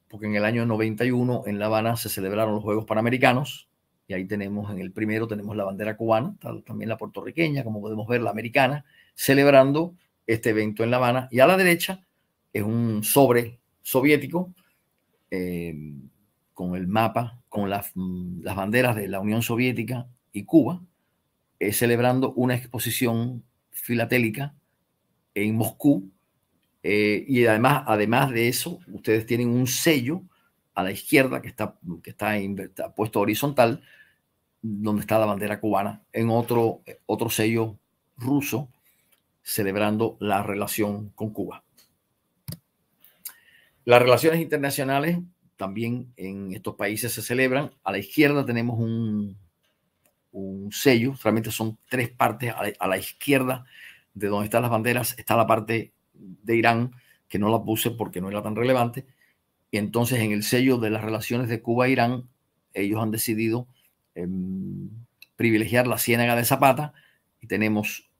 porque en el año 91 en La Habana se celebraron los Juegos Panamericanos. Y ahí tenemos, en el primero tenemos la bandera cubana, también la puertorriqueña, como podemos ver, la americana, celebrando este evento en La Habana. Y a la derecha es un sobre soviético con el mapa, con las banderas de la Unión Soviética y Cuba, celebrando una exposición filatélica en Moscú. Y además de eso, ustedes tienen un sello a la izquierda que está puesto horizontal, donde está la bandera cubana, en otro sello ruso, celebrando la relación con Cuba. Las relaciones internacionales también en estos países se celebran. A la izquierda tenemos un sello, realmente son tres partes. A la izquierda de donde están las banderas está la parte de Irán, que no la puse porque no era tan relevante. Y entonces en el sello de las relaciones de Cuba e Irán, ellos han decidido privilegiar la Ciénaga de Zapata, y tenemos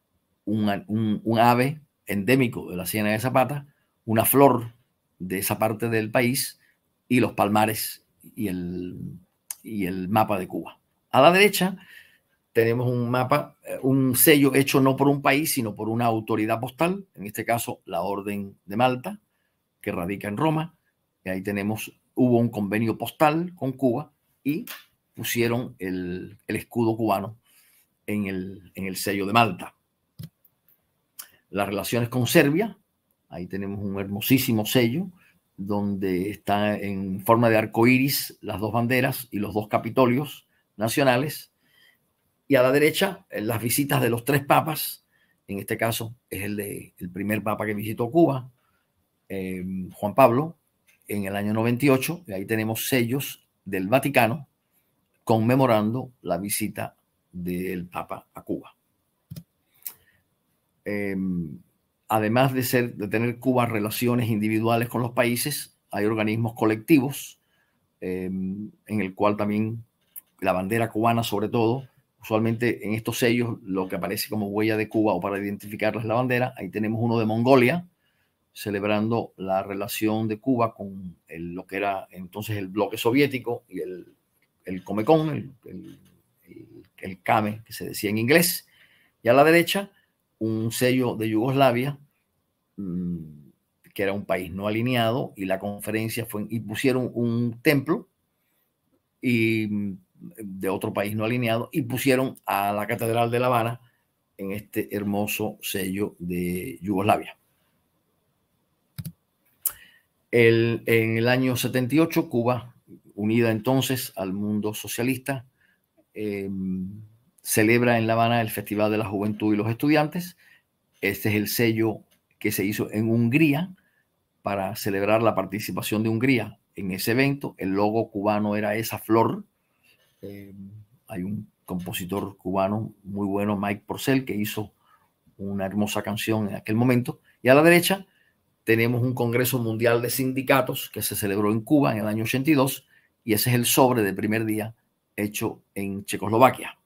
un ave endémico de la Ciénaga de Zapata, una flor de esa parte del país y los palmares y el mapa de Cuba. A la derecha tenemos un mapa, un sello hecho no por un país, sino por una autoridad postal, en este caso la Orden de Malta, que radica en Roma. Y ahí hubo un convenio postal con Cuba y pusieron el escudo cubano en el sello de Malta. Las relaciones con Serbia, ahí tenemos un hermosísimo sello donde está en forma de arco iris las dos banderas y los dos capitolios nacionales. Y a la derecha, las visitas de los tres papas. En este caso es el primer papa que visitó Cuba, Juan Pablo, en el año 98. Y ahí tenemos sellos del Vaticano conmemorando la visita del papa a Cuba. Además de tener Cuba relaciones individuales con los países, hay organismos colectivos en el cual también la bandera cubana, sobre todo, usualmente en estos sellos lo que aparece como huella de Cuba o para identificarla es la bandera. Ahí tenemos uno de Mongolia, celebrando la relación de Cuba con lo que era entonces el bloque soviético y el Comecon, el CAME, que se decía en inglés. Y a la derecha, un sello de Yugoslavia, que era un país no alineado, y la conferencia fue, y pusieron un templo y de otro país no alineado, y pusieron a la Catedral de La Habana en este hermoso sello de Yugoslavia. En el año 78, Cuba, unida entonces al mundo socialista, celebra en La Habana el Festival de la Juventud y los Estudiantes. Este es el sello que se hizo en Hungría para celebrar la participación de Hungría en ese evento. El logo cubano era esa flor. Hay un compositor cubano muy bueno, Mike Porcel, que hizo una hermosa canción en aquel momento. Y a la derecha tenemos un Congreso Mundial de Sindicatos que se celebró en Cuba en el año 82, y ese es el sobre de primer día hecho en Checoslovaquia.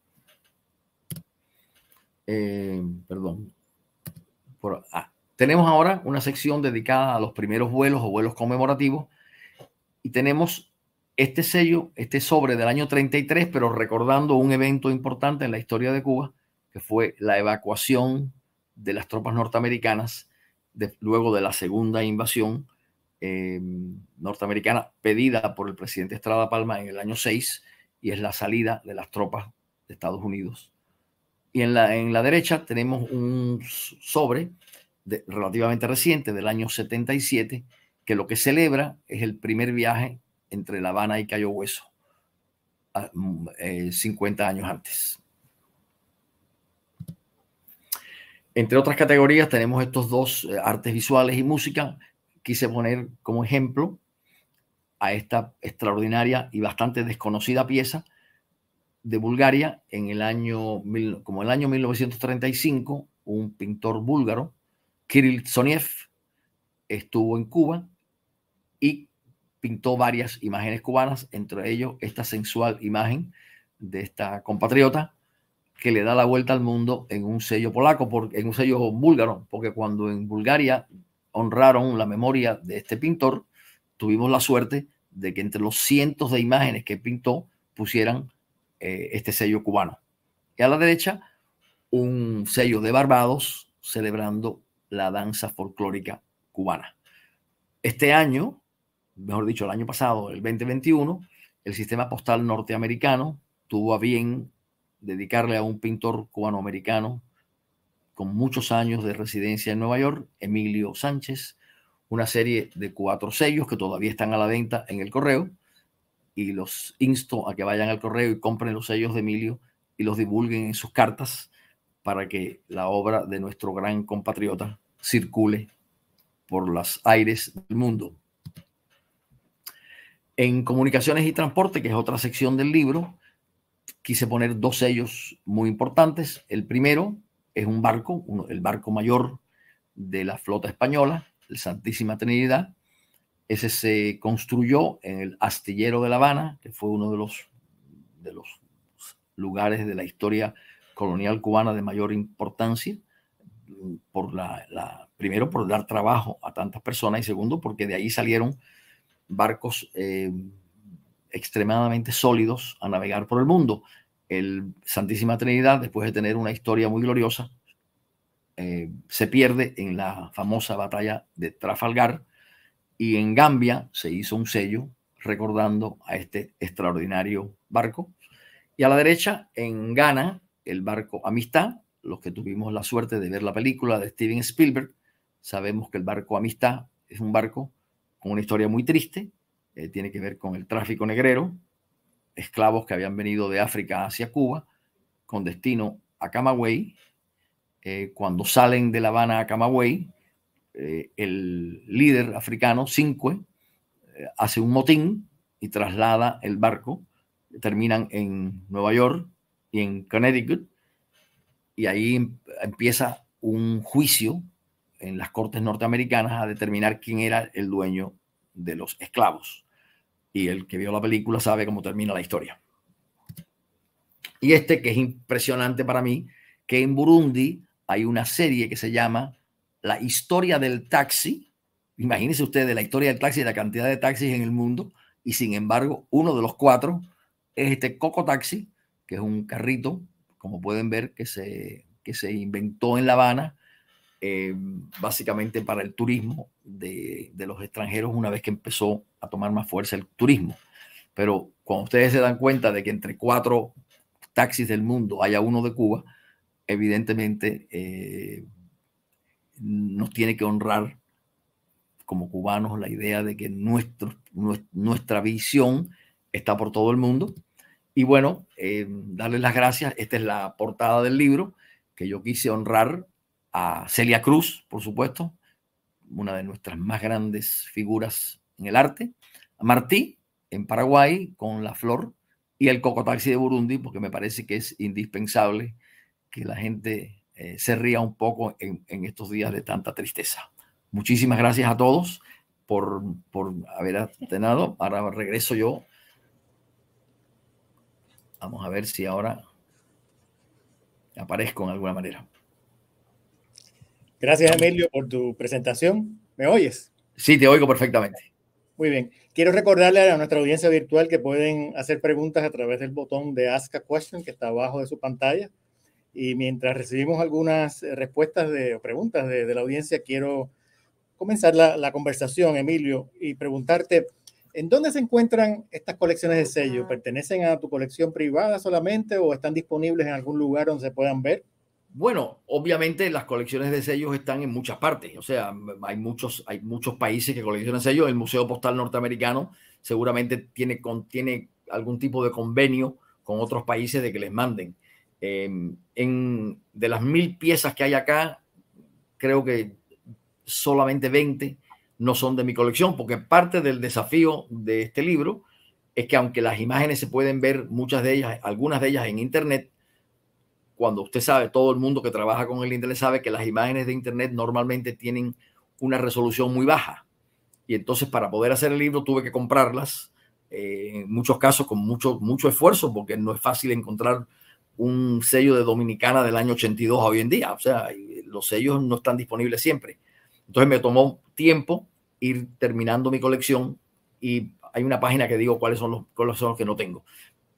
Tenemos ahora una sección dedicada a los primeros vuelos o vuelos conmemorativos, y tenemos este sello, este sobre del año 33, pero recordando un evento importante en la historia de Cuba, que fue la evacuación de las tropas norteamericanas luego de la segunda invasión norteamericana, pedida por el presidente Estrada Palma en el año 6, y es la salida de las tropas de Estados Unidos. Y en la derecha tenemos un sobre relativamente reciente del año 77, que lo que celebra es el primer viaje entre La Habana y Cayo Hueso, 50 años antes. Entre otras categorías tenemos estos dos, artes visuales y música. Quise poner como ejemplo a esta extraordinaria y bastante desconocida pieza de Bulgaria. Como el año 1935, un pintor búlgaro, Kirill Tsoniev, estuvo en Cuba y pintó varias imágenes cubanas, entre ellos esta sensual imagen de esta compatriota que le da la vuelta al mundo en un sello polaco, en un sello búlgaro, porque cuando en Bulgaria honraron la memoria de este pintor, tuvimos la suerte de que entre los cientos de imágenes que pintó pusieran este sello cubano. Y a la derecha, un sello de Barbados celebrando la danza folclórica cubana. Este año mejor dicho, el año pasado, el 2021, el sistema postal norteamericano tuvo a bien dedicarle a un pintor cubanoamericano con muchos años de residencia en Nueva York, Emilio Sánchez, una serie de 4 sellos que todavía están a la venta en el correo, y los insto a que vayan al correo y compren los sellos de Emilio y los divulguen en sus cartas para que la obra de nuestro gran compatriota circule por los aires del mundo. En comunicaciones y transporte, que es otra sección del libro, quise poner 2 sellos muy importantes. El primero es un barco, el barco mayor de la flota española, el Santísima Trinidad. Ese se construyó en el astillero de La Habana, que fue uno de los lugares de la historia colonial cubana de mayor importancia, primero por dar trabajo a tantas personas, y segundo porque de ahí salieron barcos extremadamente sólidos a navegar por el mundo. El Santísima Trinidad, después de tener una historia muy gloriosa, se pierde en la famosa batalla de Trafalgar, y en Gambia se hizo un sello recordando a este extraordinario barco. Y a la derecha, en Ghana, el barco Amistad. Los que tuvimos la suerte de ver la película de Steven Spielberg sabemos que el barco Amistad es un barco con una historia muy triste. Tiene que ver con el tráfico negrero, esclavos que habían venido de África hacia Cuba con destino a Camagüey. Cuando salen de La Habana a Camagüey, el líder africano, Cinque, hace un motín y traslada el barco. Terminan en Nueva York y en Connecticut, y ahí empieza un juicio en las cortes norteamericanas a determinar quién era el dueño de los esclavos. Y el que vio la película sabe cómo termina la historia. Y este, que es impresionante para mí, que en Burundi hay una serie que se llama La Historia del Taxi. Imagínense ustedes la historia del taxi y la cantidad de taxis en el mundo, y sin embargo uno de los 4 es este Cocotaxi, que es un carrito, como pueden ver, que se inventó en La Habana, básicamente para el turismo de los extranjeros, una vez que empezó a tomar más fuerza el turismo. Pero cuando ustedes se dan cuenta de que entre 4 taxis del mundo haya uno de Cuba, evidentemente nos tiene que honrar como cubanos la idea de que nuestra visión está por todo el mundo. Y bueno, darles las gracias. Esta es la portada del libro, que yo quise honrar a Celia Cruz, por supuesto, una de nuestras más grandes figuras en el arte, a Martí, en Paraguay, con la flor, y el Cocotaxi de Burundi, porque me parece que es indispensable que la gente se ría un poco en estos días de tanta tristeza. Muchísimas gracias a todos por haber atendido. Ahora regreso yo. Vamos a ver si ahora aparezco en alguna manera. Gracias, Emilio, por tu presentación. ¿Me oyes? Sí, te oigo perfectamente. Muy bien. Quiero recordarle a nuestra audiencia virtual que pueden hacer preguntas a través del botón de Ask a Question que está abajo de su pantalla. Y mientras recibimos algunas respuestas o preguntas de la audiencia, quiero comenzar la conversación, Emilio, y preguntarte: ¿en dónde se encuentran estas colecciones de sellos? ¿Pertenecen a tu colección privada solamente o están disponibles en algún lugar donde se puedan ver? Bueno, obviamente las colecciones de sellos están en muchas partes. O sea, hay muchos países que coleccionan sellos. El Museo Postal Norteamericano seguramente tiene algún tipo de convenio con otros países de que les manden. De las 1000 piezas que hay acá, creo que solamente 20 no son de mi colección, porque parte del desafío de este libro es que, aunque las imágenes se pueden ver, algunas de ellas en internet, cuando usted sabe, todo el mundo que trabaja con el internet sabe que las imágenes de internet normalmente tienen una resolución muy baja, y entonces para poder hacer el libro tuve que comprarlas, en muchos casos con mucho esfuerzo, porque no es fácil encontrar un sello de Dominicana del año 82 a hoy en día. O sea, los sellos no están disponibles siempre. Entonces me tomó tiempo ir terminando mi colección, y hay una página que digo cuáles son los que no tengo.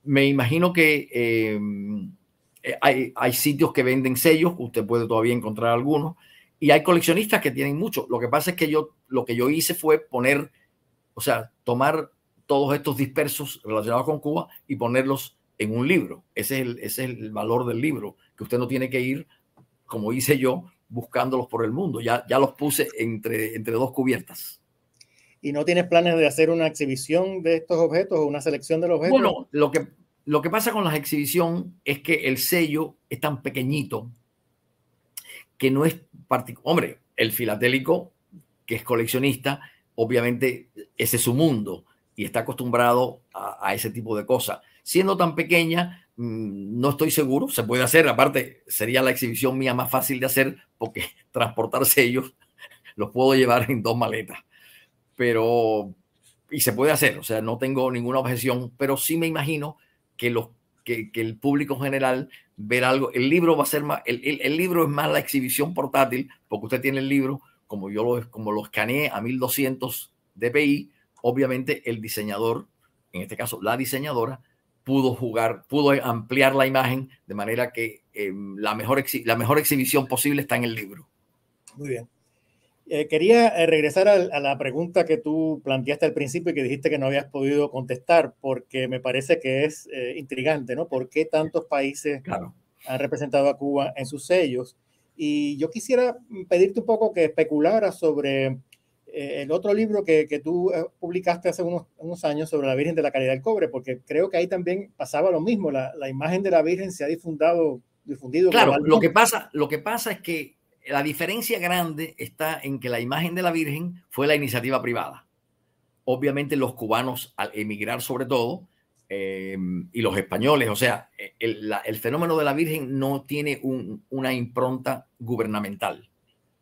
Me imagino que hay sitios que venden sellos, usted puede todavía encontrar algunos, y hay coleccionistas que tienen mucho. Lo que pasa es que lo que yo hice fue poner O sea, tomar todos estos dispersos relacionados con Cuba y ponerlos en un libro. Ese es el valor del libro, que usted no tiene que ir, como hice yo, buscándolos por el mundo. Ya los puse entre dos cubiertas. ¿Y no tienes planes de hacer una exhibición de estos objetos o una selección de los objetos? Bueno, lo que pasa con la exhibición es que el sello es tan pequeñito que no es particular. Hombre, el filatélico, que es coleccionista, obviamente ese es su mundo y está acostumbrado a ese tipo de cosas. Siendo tan pequeña, no estoy seguro, se puede hacer. Aparte, sería la exhibición mía más fácil de hacer porque transportar sellos los puedo llevar en dos maletas. Pero, y se puede hacer, o sea, no tengo ninguna objeción, pero sí me imagino que el público en general ver algo. El libro va a ser más, el libro es más la exhibición portátil, porque usted tiene el libro, como yo lo escaneé a 1200 dpi, obviamente el diseñador, en este caso la diseñadora, pudo ampliar la imagen de manera que la mejor exhibición posible está en el libro. Muy bien. Quería regresar a la pregunta que tú planteaste al principio y que dijiste que no habías podido contestar, porque me parece que es intrigante, ¿no? ¿Por qué tantos países han representado a Cuba en sus sellos? Y yo quisiera pedirte un poco que especularas sobre el otro libro que tú publicaste hace unos años sobre la Virgen de la Caridad del Cobre, porque creo que ahí también pasaba lo mismo. La imagen de la Virgen se ha difundido. Claro, lo que pasa es que la diferencia grande está en que la imagen de la Virgen fue la iniciativa privada. Obviamente los cubanos al emigrar sobre todo y los españoles, o sea, el fenómeno de la Virgen no tiene una impronta gubernamental.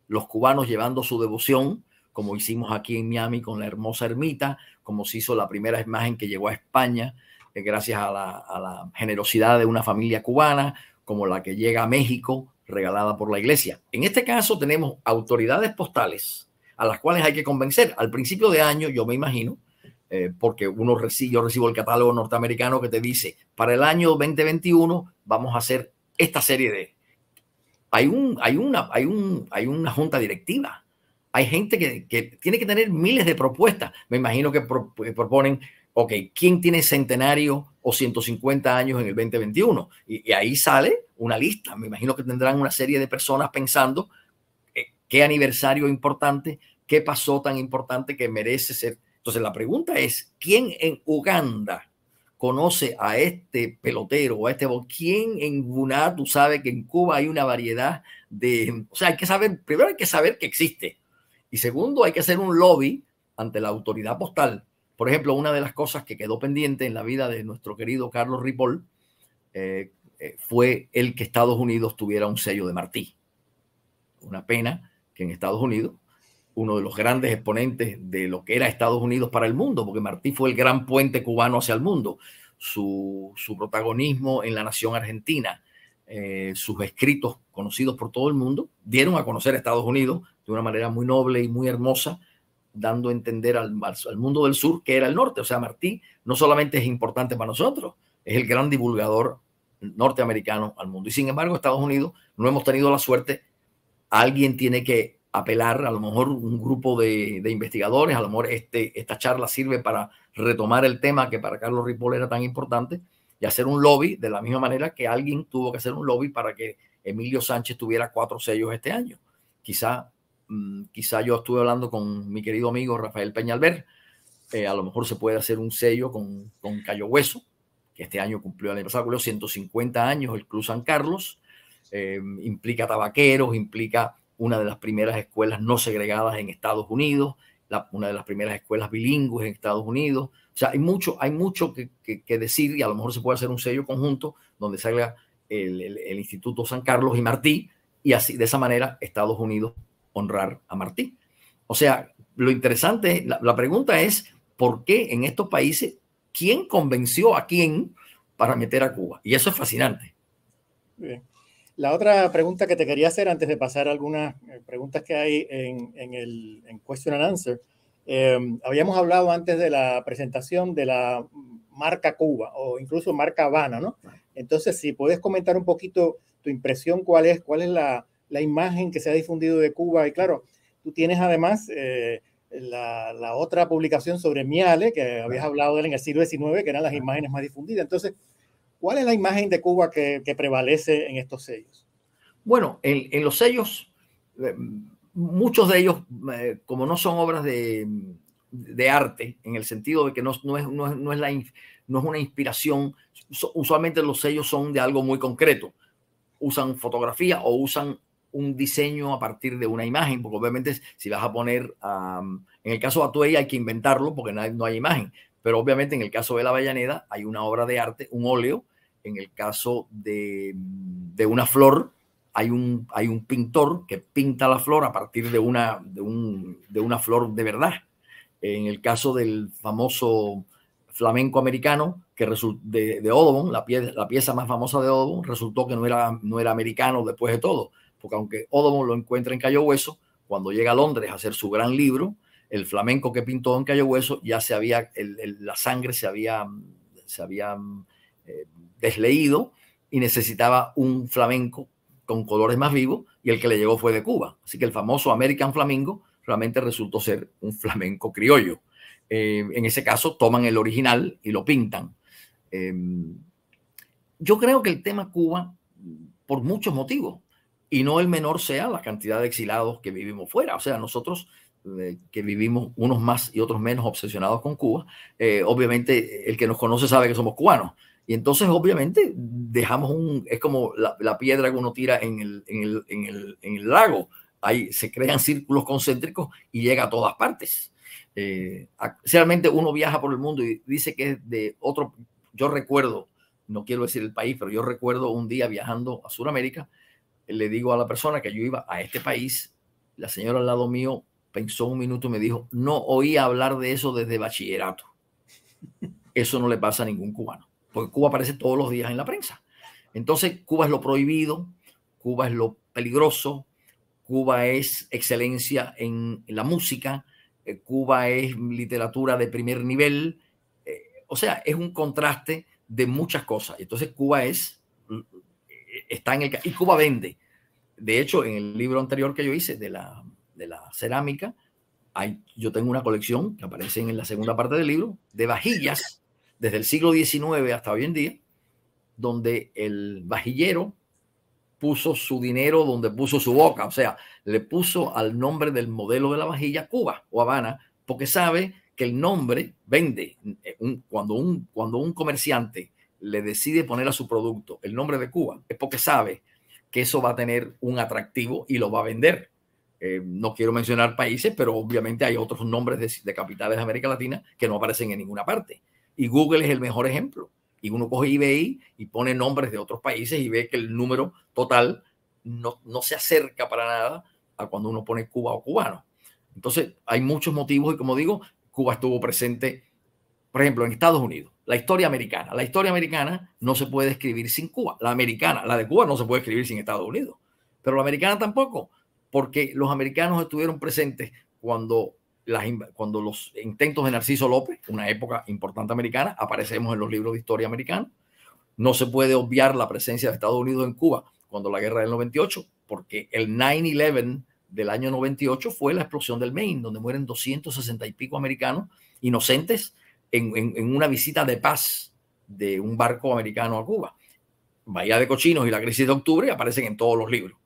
Los cubanos llevando su devoción, como hicimos aquí en Miami con la hermosa ermita, como se hizo la primera imagen que llegó a España, gracias a la generosidad de una familia cubana, como la que llega a México, regalada por la iglesia. En este caso tenemos autoridades postales a las cuales hay que convencer. Al principio de año, yo me imagino, porque yo recibo el catálogo norteamericano que te dice, para el año 2021 vamos a hacer esta serie de... Hay una junta directiva. Hay gente que tiene que tener miles de propuestas. Me imagino que proponen, ok, ¿quién tiene centenario o 150 años en el 2021? Y ahí sale una lista. Me imagino que tendrán una serie de personas pensando qué aniversario importante, qué pasó tan importante que merece ser. Entonces la pregunta es, ¿quién en Uganda conoce a este pelotero o a este? ¿Quién en Guaná? Tú sabes que en Cuba hay una variedad de... O sea, hay que saber, primero hay que saber que existe. Y segundo, hay que hacer un lobby ante la autoridad postal. Por ejemplo, una de las cosas que quedó pendiente en la vida de nuestro querido Carlos Ripoll fue el que Estados Unidos tuviera un sello de Martí. Una pena que en Estados Unidos, uno de los grandes exponentes de lo que era Estados Unidos para el mundo, porque Martí fue el gran puente cubano hacia el mundo, su protagonismo en la nación argentina, sus escritos conocidos por todo el mundo, dieron a conocer a Estados Unidos de una manera muy noble y muy hermosa, dando a entender al mundo del sur que era el norte. O sea, Martí no solamente es importante para nosotros, es el gran divulgador norteamericano al mundo. Y sin embargo, Estados Unidos no hemos tenido la suerte. Alguien tiene que apelar, a lo mejor un grupo de investigadores, a lo mejor esta charla sirve para retomar el tema que para Carlos Ripoll era tan importante y hacer un lobby, de la misma manera que alguien tuvo que hacer un lobby para que Emilio Sánchez tuviera 4 sellos este año. Quizá yo estuve hablando con mi querido amigo Rafael Peñalver, a lo mejor se puede hacer un sello con Cayo Hueso, que este año cumplió, el año pasado cumplió 150 años el Club San Carlos, implica tabaqueros, implica una de las primeras escuelas no segregadas en Estados Unidos, una de las primeras escuelas bilingües en Estados Unidos. O sea, hay mucho que decir, y a lo mejor se puede hacer un sello conjunto donde salga el Instituto San Carlos y Martí, y así, de esa manera, Estados Unidos honrar a Martí. O sea, lo interesante, la pregunta es, ¿por qué en estos países quién convenció a quién para meter a Cuba? Y eso es fascinante. Bien. La otra pregunta que te quería hacer antes de pasar a algunas preguntas que hay en Question and Answer. Habíamos hablado antes de la presentación de la marca Cuba o incluso marca Habana, ¿no? Entonces, si puedes comentar un poquito tu impresión, cuál es la imagen que se ha difundido de Cuba. Y claro, tú tienes además la otra publicación sobre Miale, que habías hablado de él en el siglo XIX, que eran las imágenes más difundidas. Entonces, ¿cuál es la imagen de Cuba que prevalece en estos sellos? Bueno, en los sellos, muchos de ellos, como no son obras de arte, en el sentido de que no es una inspiración, usualmente los sellos son de algo muy concreto. Usan fotografía o usan un diseño a partir de una imagen, porque obviamente si vas a poner, en el caso de Hatuey hay que inventarlo porque no hay imagen, pero obviamente en el caso de la Avellaneda hay una obra de arte, un óleo, en el caso de una flor hay un pintor que pinta la flor a partir de una flor de verdad. En el caso del famoso flamenco americano, que de Audubon, la pieza más famosa de Audubon, resultó que no era americano después de todo. Porque aunque Audubon lo encuentra en Cayo Hueso, cuando llega a Londres a hacer su gran libro, el flamenco que pintó en Cayo Hueso ya se había, la sangre se había desleído y necesitaba un flamenco con colores más vivos, y el que le llegó fue de Cuba. Así que el famoso American Flamingo realmente resultó ser un flamenco criollo. En ese caso toman el original y lo pintan. Yo creo que el tema Cuba, por muchos motivos, y no el menor sea la cantidad de exilados que vivimos fuera. O sea, nosotros que vivimos unos más y otros menos obsesionados con Cuba, obviamente el que nos conoce sabe que somos cubanos. Y entonces obviamente dejamos es como la piedra que uno tira en el lago. Ahí se crean círculos concéntricos y llega a todas partes. Realmente uno viaja por el mundo y dice que es de otro... Yo recuerdo, no quiero decir el país, pero yo recuerdo un día viajando a Sudamérica, le digo a la persona que yo iba a este país, la señora al lado mío pensó un minuto y me dijo, no oía hablar de eso desde bachillerato. Eso no le pasa a ningún cubano, porque Cuba aparece todos los días en la prensa. Entonces Cuba es lo prohibido, Cuba es lo peligroso, Cuba es excelencia en la música, Cuba es literatura de primer nivel. O sea, es un contraste de muchas cosas. Entonces Cuba está en el... Y Cuba vende. De hecho, en el libro anterior que yo hice de la cerámica, yo tengo una colección que aparece en la segunda parte del libro, de vajillas, desde el siglo XIX hasta hoy en día, donde el vajillero puso su dinero donde puso su boca. O sea, le puso al nombre del modelo de la vajilla Cuba o Habana, porque sabe que el nombre vende. Cuando un comerciante le decide poner a su producto el nombre de Cuba, es porque sabe que eso va a tener un atractivo y lo va a vender. No quiero mencionar países, pero obviamente hay otros nombres de capitales de América Latina que no aparecen en ninguna parte. Y Google es el mejor ejemplo. Y uno coge eBay y pone nombres de otros países y ve que el número total no se acerca para nada a cuando uno pone Cuba o cubano. Entonces, hay muchos motivos y, como digo, Cuba estuvo presente, por ejemplo, en Estados Unidos. La historia americana. La historia americana no se puede escribir sin Cuba. La americana, la de Cuba, no se puede escribir sin Estados Unidos. Pero la americana tampoco, porque los americanos estuvieron presentes cuando los intentos de Narciso López, una época importante americana, aparecemos en los libros de historia americana. No se puede obviar la presencia de Estados Unidos en Cuba cuando la guerra del 98, porque el 9/11 del año 98 fue la explosión del Maine, donde mueren 260 y pico americanos inocentes en una visita de paz de un barco americano a Cuba. Bahía de Cochinos y la crisis de octubre aparecen en todos los libros.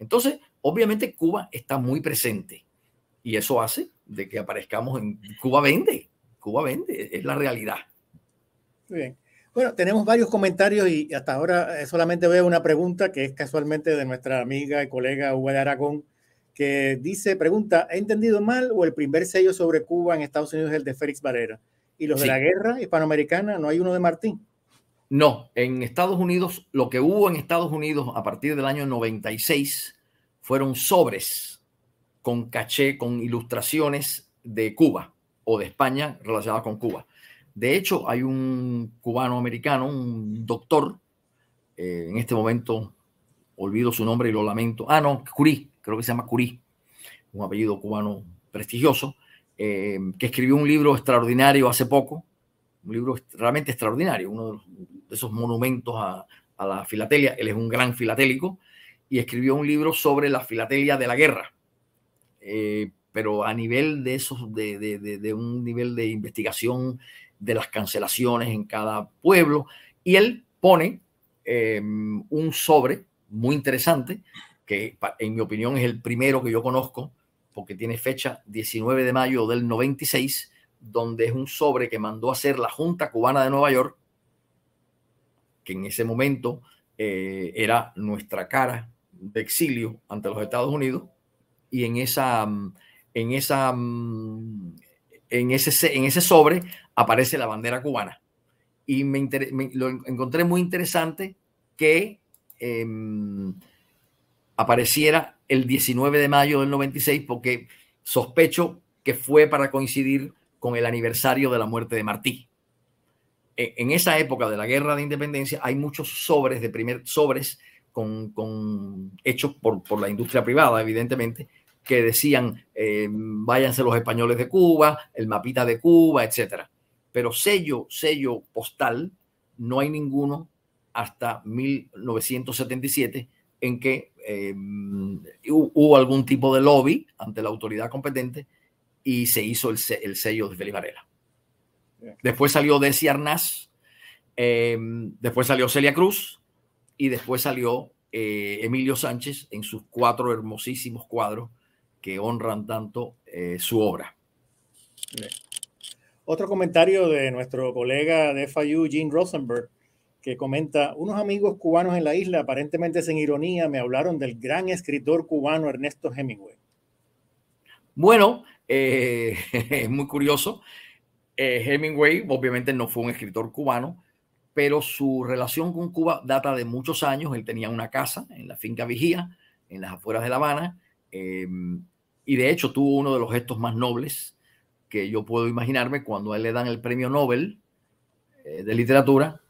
Entonces, obviamente Cuba está muy presente y eso hace de que aparezcamos en... Cuba vende, es la realidad. Muy bien. Bueno, tenemos varios comentarios y hasta ahora solamente veo una pregunta que es casualmente de nuestra amiga y colega Hugo de Aragón, que dice, pregunta, ¿he entendido mal o el primer sello sobre Cuba en Estados Unidos es el de Félix Varela? ¿Y los de la guerra hispanoamericana? ¿No hay uno de Martín? No, en Estados Unidos, lo que hubo en Estados Unidos a partir del año 96 fueron sobres con caché, con ilustraciones de Cuba o de España relacionadas con Cuba. De hecho, hay un cubano americano, un doctor, en este momento olvido su nombre y lo lamento. Ah, no, Curí. Creo que se llama Curí, un apellido cubano prestigioso, que escribió un libro extraordinario hace poco, un libro realmente extraordinario, uno de esos monumentos a la filatelia. Él es un gran filatélico y escribió un libro sobre la filatelia de la guerra, pero a nivel de esos, de un nivel de investigación de las cancelaciones en cada pueblo. Y él pone un sobre muy interesante, que en mi opinión es el primero que yo conozco, porque tiene fecha 19 de mayo del 96, donde es un sobre que mandó a hacer la Junta Cubana de Nueva York, que en ese momento era nuestra cara de exilio ante los Estados Unidos, y en ese sobre aparece la bandera cubana. Y lo encontré muy interesante que apareciera el 19 de mayo del 96, porque sospecho que fue para coincidir con el aniversario de la muerte de Martí. En esa época de la Guerra de Independencia hay muchos sobres, sobres hechos por la industria privada, evidentemente, que decían váyanse los españoles de Cuba, el mapita de Cuba, etc. Pero sello postal no hay ninguno hasta 1977, en que hubo algún tipo de lobby ante la autoridad competente y se hizo el sello de Félix Varela. Después salió Desi Arnaz, después salió Celia Cruz y después salió Emilio Sánchez en sus 4 hermosísimos cuadros que honran tanto su obra. Bien. Otro comentario de nuestro colega de FIU, Gene Rosenberg, que comenta: unos amigos cubanos en la isla, aparentemente sin ironía, me hablaron del gran escritor cubano Ernesto Hemingway. Bueno, es muy curioso. Hemingway obviamente no fue un escritor cubano, pero su relación con Cuba data de muchos años. Él tenía una casa en la finca Vigía, en las afueras de La Habana, y de hecho tuvo uno de los gestos más nobles que yo puedo imaginarme. Cuando a él le dan el premio Nobel de literatura,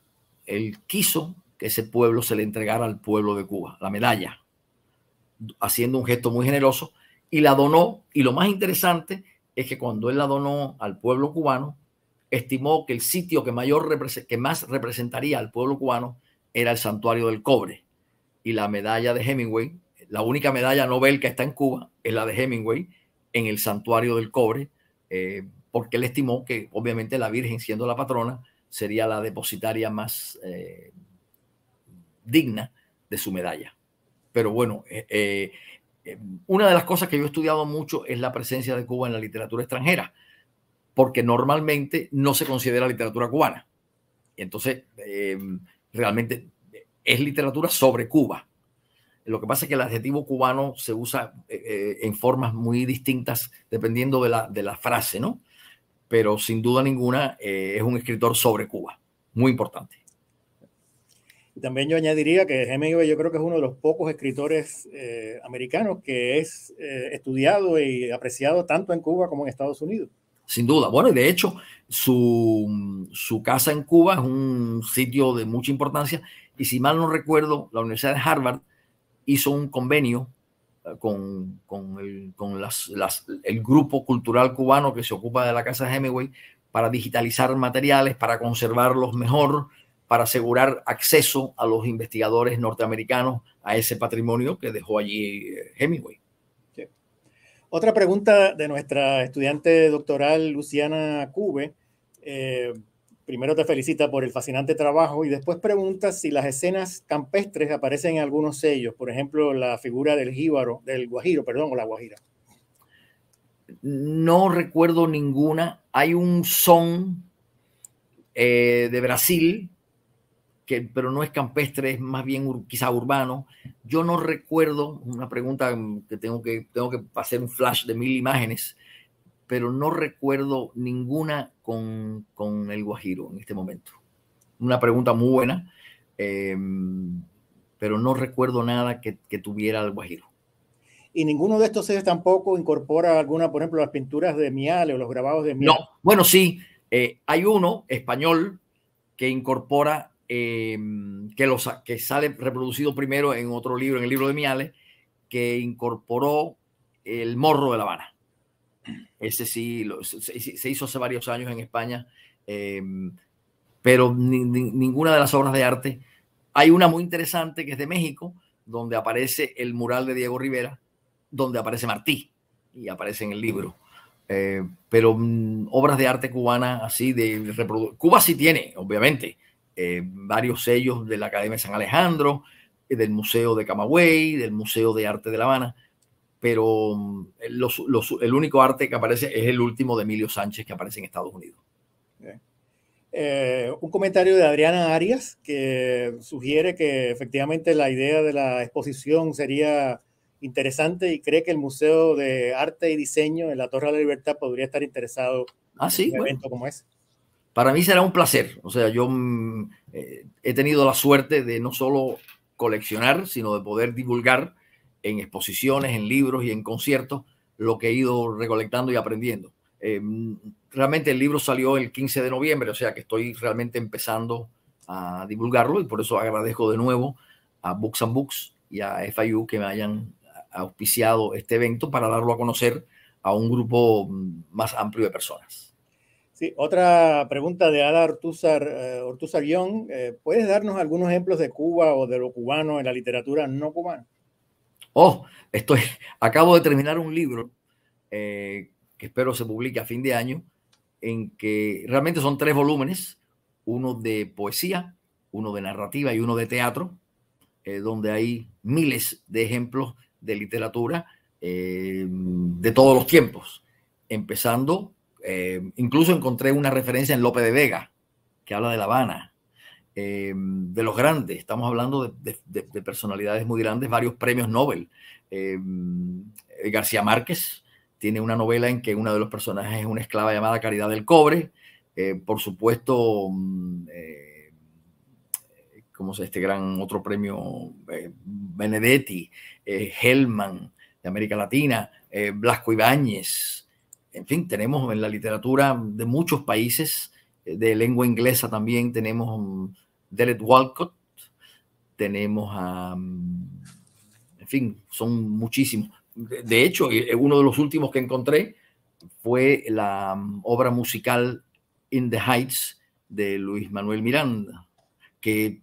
él quiso que ese pueblo se le entregara al pueblo de Cuba, la medalla, haciendo un gesto muy generoso, y la donó. Y lo más interesante es que cuando él la donó al pueblo cubano, estimó que el sitio que más representaría al pueblo cubano era el Santuario del Cobre. Y la medalla de Hemingway, la única medalla Nobel que está en Cuba, es la de Hemingway en el Santuario del Cobre, porque él estimó que obviamente la Virgen, siendo la patrona, sería la depositaria más digna de su medalla. Pero bueno, una de las cosas que yo he estudiado mucho es la presencia de Cuba en la literatura extranjera, porque normalmente no se considera literatura cubana. Entonces, realmente es literatura sobre Cuba. Lo que pasa es que el adjetivo cubano se usa en formas muy distintas dependiendo de la frase, ¿no? Pero sin duda ninguna es un escritor sobre Cuba, muy importante. También yo añadiría que Hemingway, yo creo que es uno de los pocos escritores americanos que es estudiado y apreciado tanto en Cuba como en Estados Unidos. Sin duda. Bueno, y de hecho su casa en Cuba es un sitio de mucha importancia, y si mal no recuerdo, la Universidad de Harvard hizo un convenio con el grupo cultural cubano que se ocupa de la casa de Hemingway para digitalizar materiales, para conservarlos mejor, para asegurar acceso a los investigadores norteamericanos a ese patrimonio que dejó allí Hemingway. Sí. Otra pregunta de nuestra estudiante doctoral Luciana Cube. Primero te felicita por el fascinante trabajo y después pregunta si las escenas campestres aparecen en algunos sellos, por ejemplo, la figura del la guajira. No recuerdo ninguna. Hay un son de Brasil, pero no es campestre, es más bien quizá urbano. Yo no recuerdo, una pregunta que tengo que hacer un flash de 1000 imágenes, pero no recuerdo ninguna con el guajiro en este momento. Una pregunta muy buena, pero no recuerdo nada que tuviera el guajiro. Y ninguno de estos sellos tampoco incorpora alguna, por ejemplo, las pinturas de Miale o los grabados de Miale. No, bueno, sí, hay uno español que incorpora que sale reproducido primero en otro libro, en el libro de Miales, que incorporó el morro de La Habana. Ese sí se hizo hace varios años en España, pero ninguna de las obras de arte. Hay una muy interesante que es de México, donde aparece el mural de Diego Rivera, donde aparece Martí, y aparece en el libro. Pero obras de arte cubana así de reproducción. Cuba sí tiene, obviamente, varios sellos de la Academia de San Alejandro, del Museo de Camagüey, del Museo de Arte de La Habana, pero el único arte que aparece es el último de Emilio Sánchez, que aparece en Estados Unidos. Un comentario de Adriana Arias, que sugiere que efectivamente la idea de la exposición sería interesante y cree que el Museo de Arte y Diseño en la Torre de la Libertad podría estar interesado en un evento como ese. Para mí será un placer. O sea, yo he tenido la suerte de no solo coleccionar, sino de poder divulgar en exposiciones, en libros y en conciertos lo que he ido recolectando y aprendiendo. Realmente el libro salió el 15 de noviembre, o sea que estoy realmente empezando a divulgarlo, y por eso agradezco de nuevo a Books and Books y a FIU que me hayan auspiciado este evento para darlo a conocer a un grupo más amplio de personas. Sí, otra pregunta de Ada Ortúzar Guión. ¿Puedes darnos algunos ejemplos de Cuba o de lo cubano en la literatura no cubana? Oh, acabo de terminar un libro que espero se publique a fin de año, en que realmente son 3 volúmenes, uno de poesía, uno de narrativa y uno de teatro, donde hay miles de ejemplos de literatura de todos los tiempos, empezando... incluso encontré una referencia en Lope de Vega, que habla de La Habana, de los grandes. Estamos hablando de personalidades muy grandes, varios premios Nobel. García Márquez tiene una novela en que uno de los personajes es una esclava llamada Caridad del Cobre. Por supuesto, como es este gran otro premio, Benedetti, Hellman de América Latina, Blasco Ibáñez. En fin, tenemos en la literatura de muchos países, de lengua inglesa también, tenemos Derek Walcott, tenemos a... En fin, son muchísimos. De hecho, uno de los últimos que encontré fue la obra musical In the Heights de Luis Manuel Miranda, que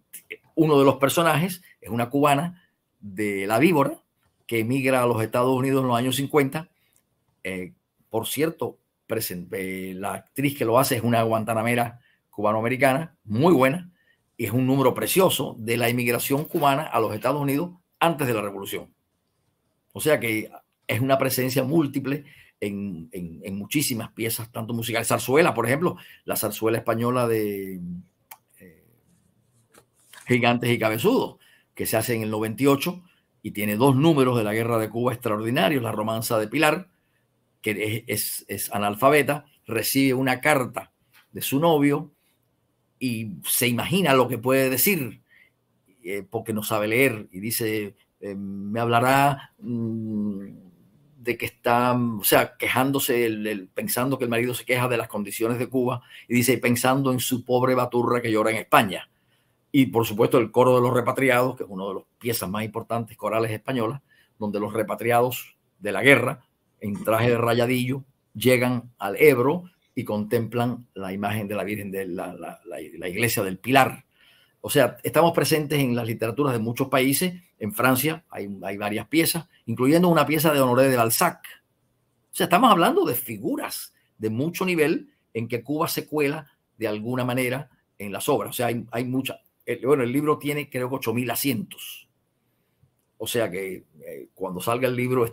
uno de los personajes es una cubana de La Víbora que emigra a los Estados Unidos en los años 50, por cierto, la actriz que lo hace es una guantanamera cubanoamericana, muy buena, y es un número precioso de la inmigración cubana a los Estados Unidos antes de la Revolución. O sea que es una presencia múltiple en muchísimas piezas, tanto musicales. Zarzuela, por ejemplo, la zarzuela española de Gigantes y Cabezudos, que se hace en el 98 y tiene 2 números de la Guerra de Cuba extraordinarios, la romanza de Pilar, que es analfabeta, recibe una carta de su novio y se imagina lo que puede decir porque no sabe leer, y dice, me hablará de que está, o sea, quejándose, pensando que el marido se queja de las condiciones de Cuba, y dice, pensando en su pobre baturra que llora en España. Y por supuesto el coro de los repatriados, que es una de las piezas más importantes corales españolas, donde los repatriados de la guerra en traje de rayadillo llegan al Ebro y contemplan la imagen de la Virgen de la iglesia del Pilar. O sea, estamos presentes en las literaturas de muchos países. En Francia hay varias piezas, incluyendo una pieza de Honoré de Balzac. O sea, estamos hablando de figuras de mucho nivel en que Cuba se cuela de alguna manera en las obras. O sea, hay muchas. Bueno, el libro tiene creo que 8000 asientos. O sea que cuando salga el libro,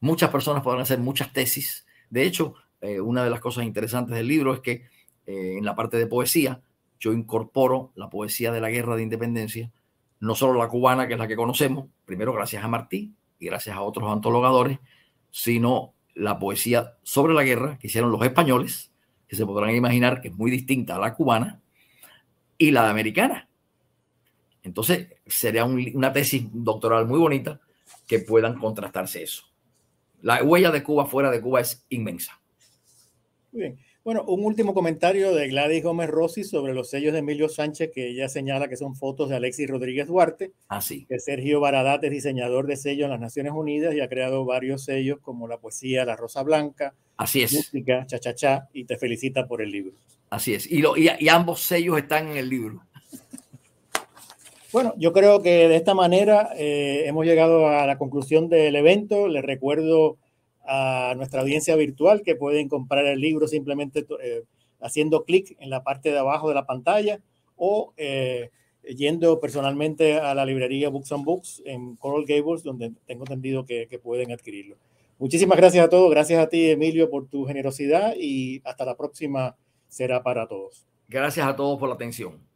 muchas personas podrán hacer muchas tesis. De hecho, una de las cosas interesantes del libro es que en la parte de poesía yo incorporo la poesía de la Guerra de Independencia, no solo la cubana, que es la que conocemos, primero gracias a Martí y gracias a otros antologadores, sino la poesía sobre la guerra que hicieron los españoles, que se podrán imaginar que es muy distinta a la cubana, y la americana. Entonces sería una tesis doctoral muy bonita que puedan contrastarse eso. La huella de Cuba fuera de Cuba es inmensa. Muy bien. Bueno, un último comentario de Gladys Gómez Rossi sobre los sellos de Emilio Sánchez, que ella señala que son fotos de Alexis Rodríguez Duarte. Así. Que Sergio Baradat es diseñador de sellos en las Naciones Unidas y ha creado varios sellos como la poesía La Rosa Blanca, así es, música, cha-cha-cha, y te felicita por el libro. Así es. Y ambos sellos están en el libro. Bueno, yo creo que de esta manera hemos llegado a la conclusión del evento. Les recuerdo a nuestra audiencia virtual que pueden comprar el libro simplemente haciendo clic en la parte de abajo de la pantalla o yendo personalmente a la librería Books and Books en Coral Gables, donde tengo entendido que pueden adquirirlo. Muchísimas gracias a todos. Gracias a ti, Emilio, por tu generosidad y hasta la próxima será para todos. Gracias a todos por la atención.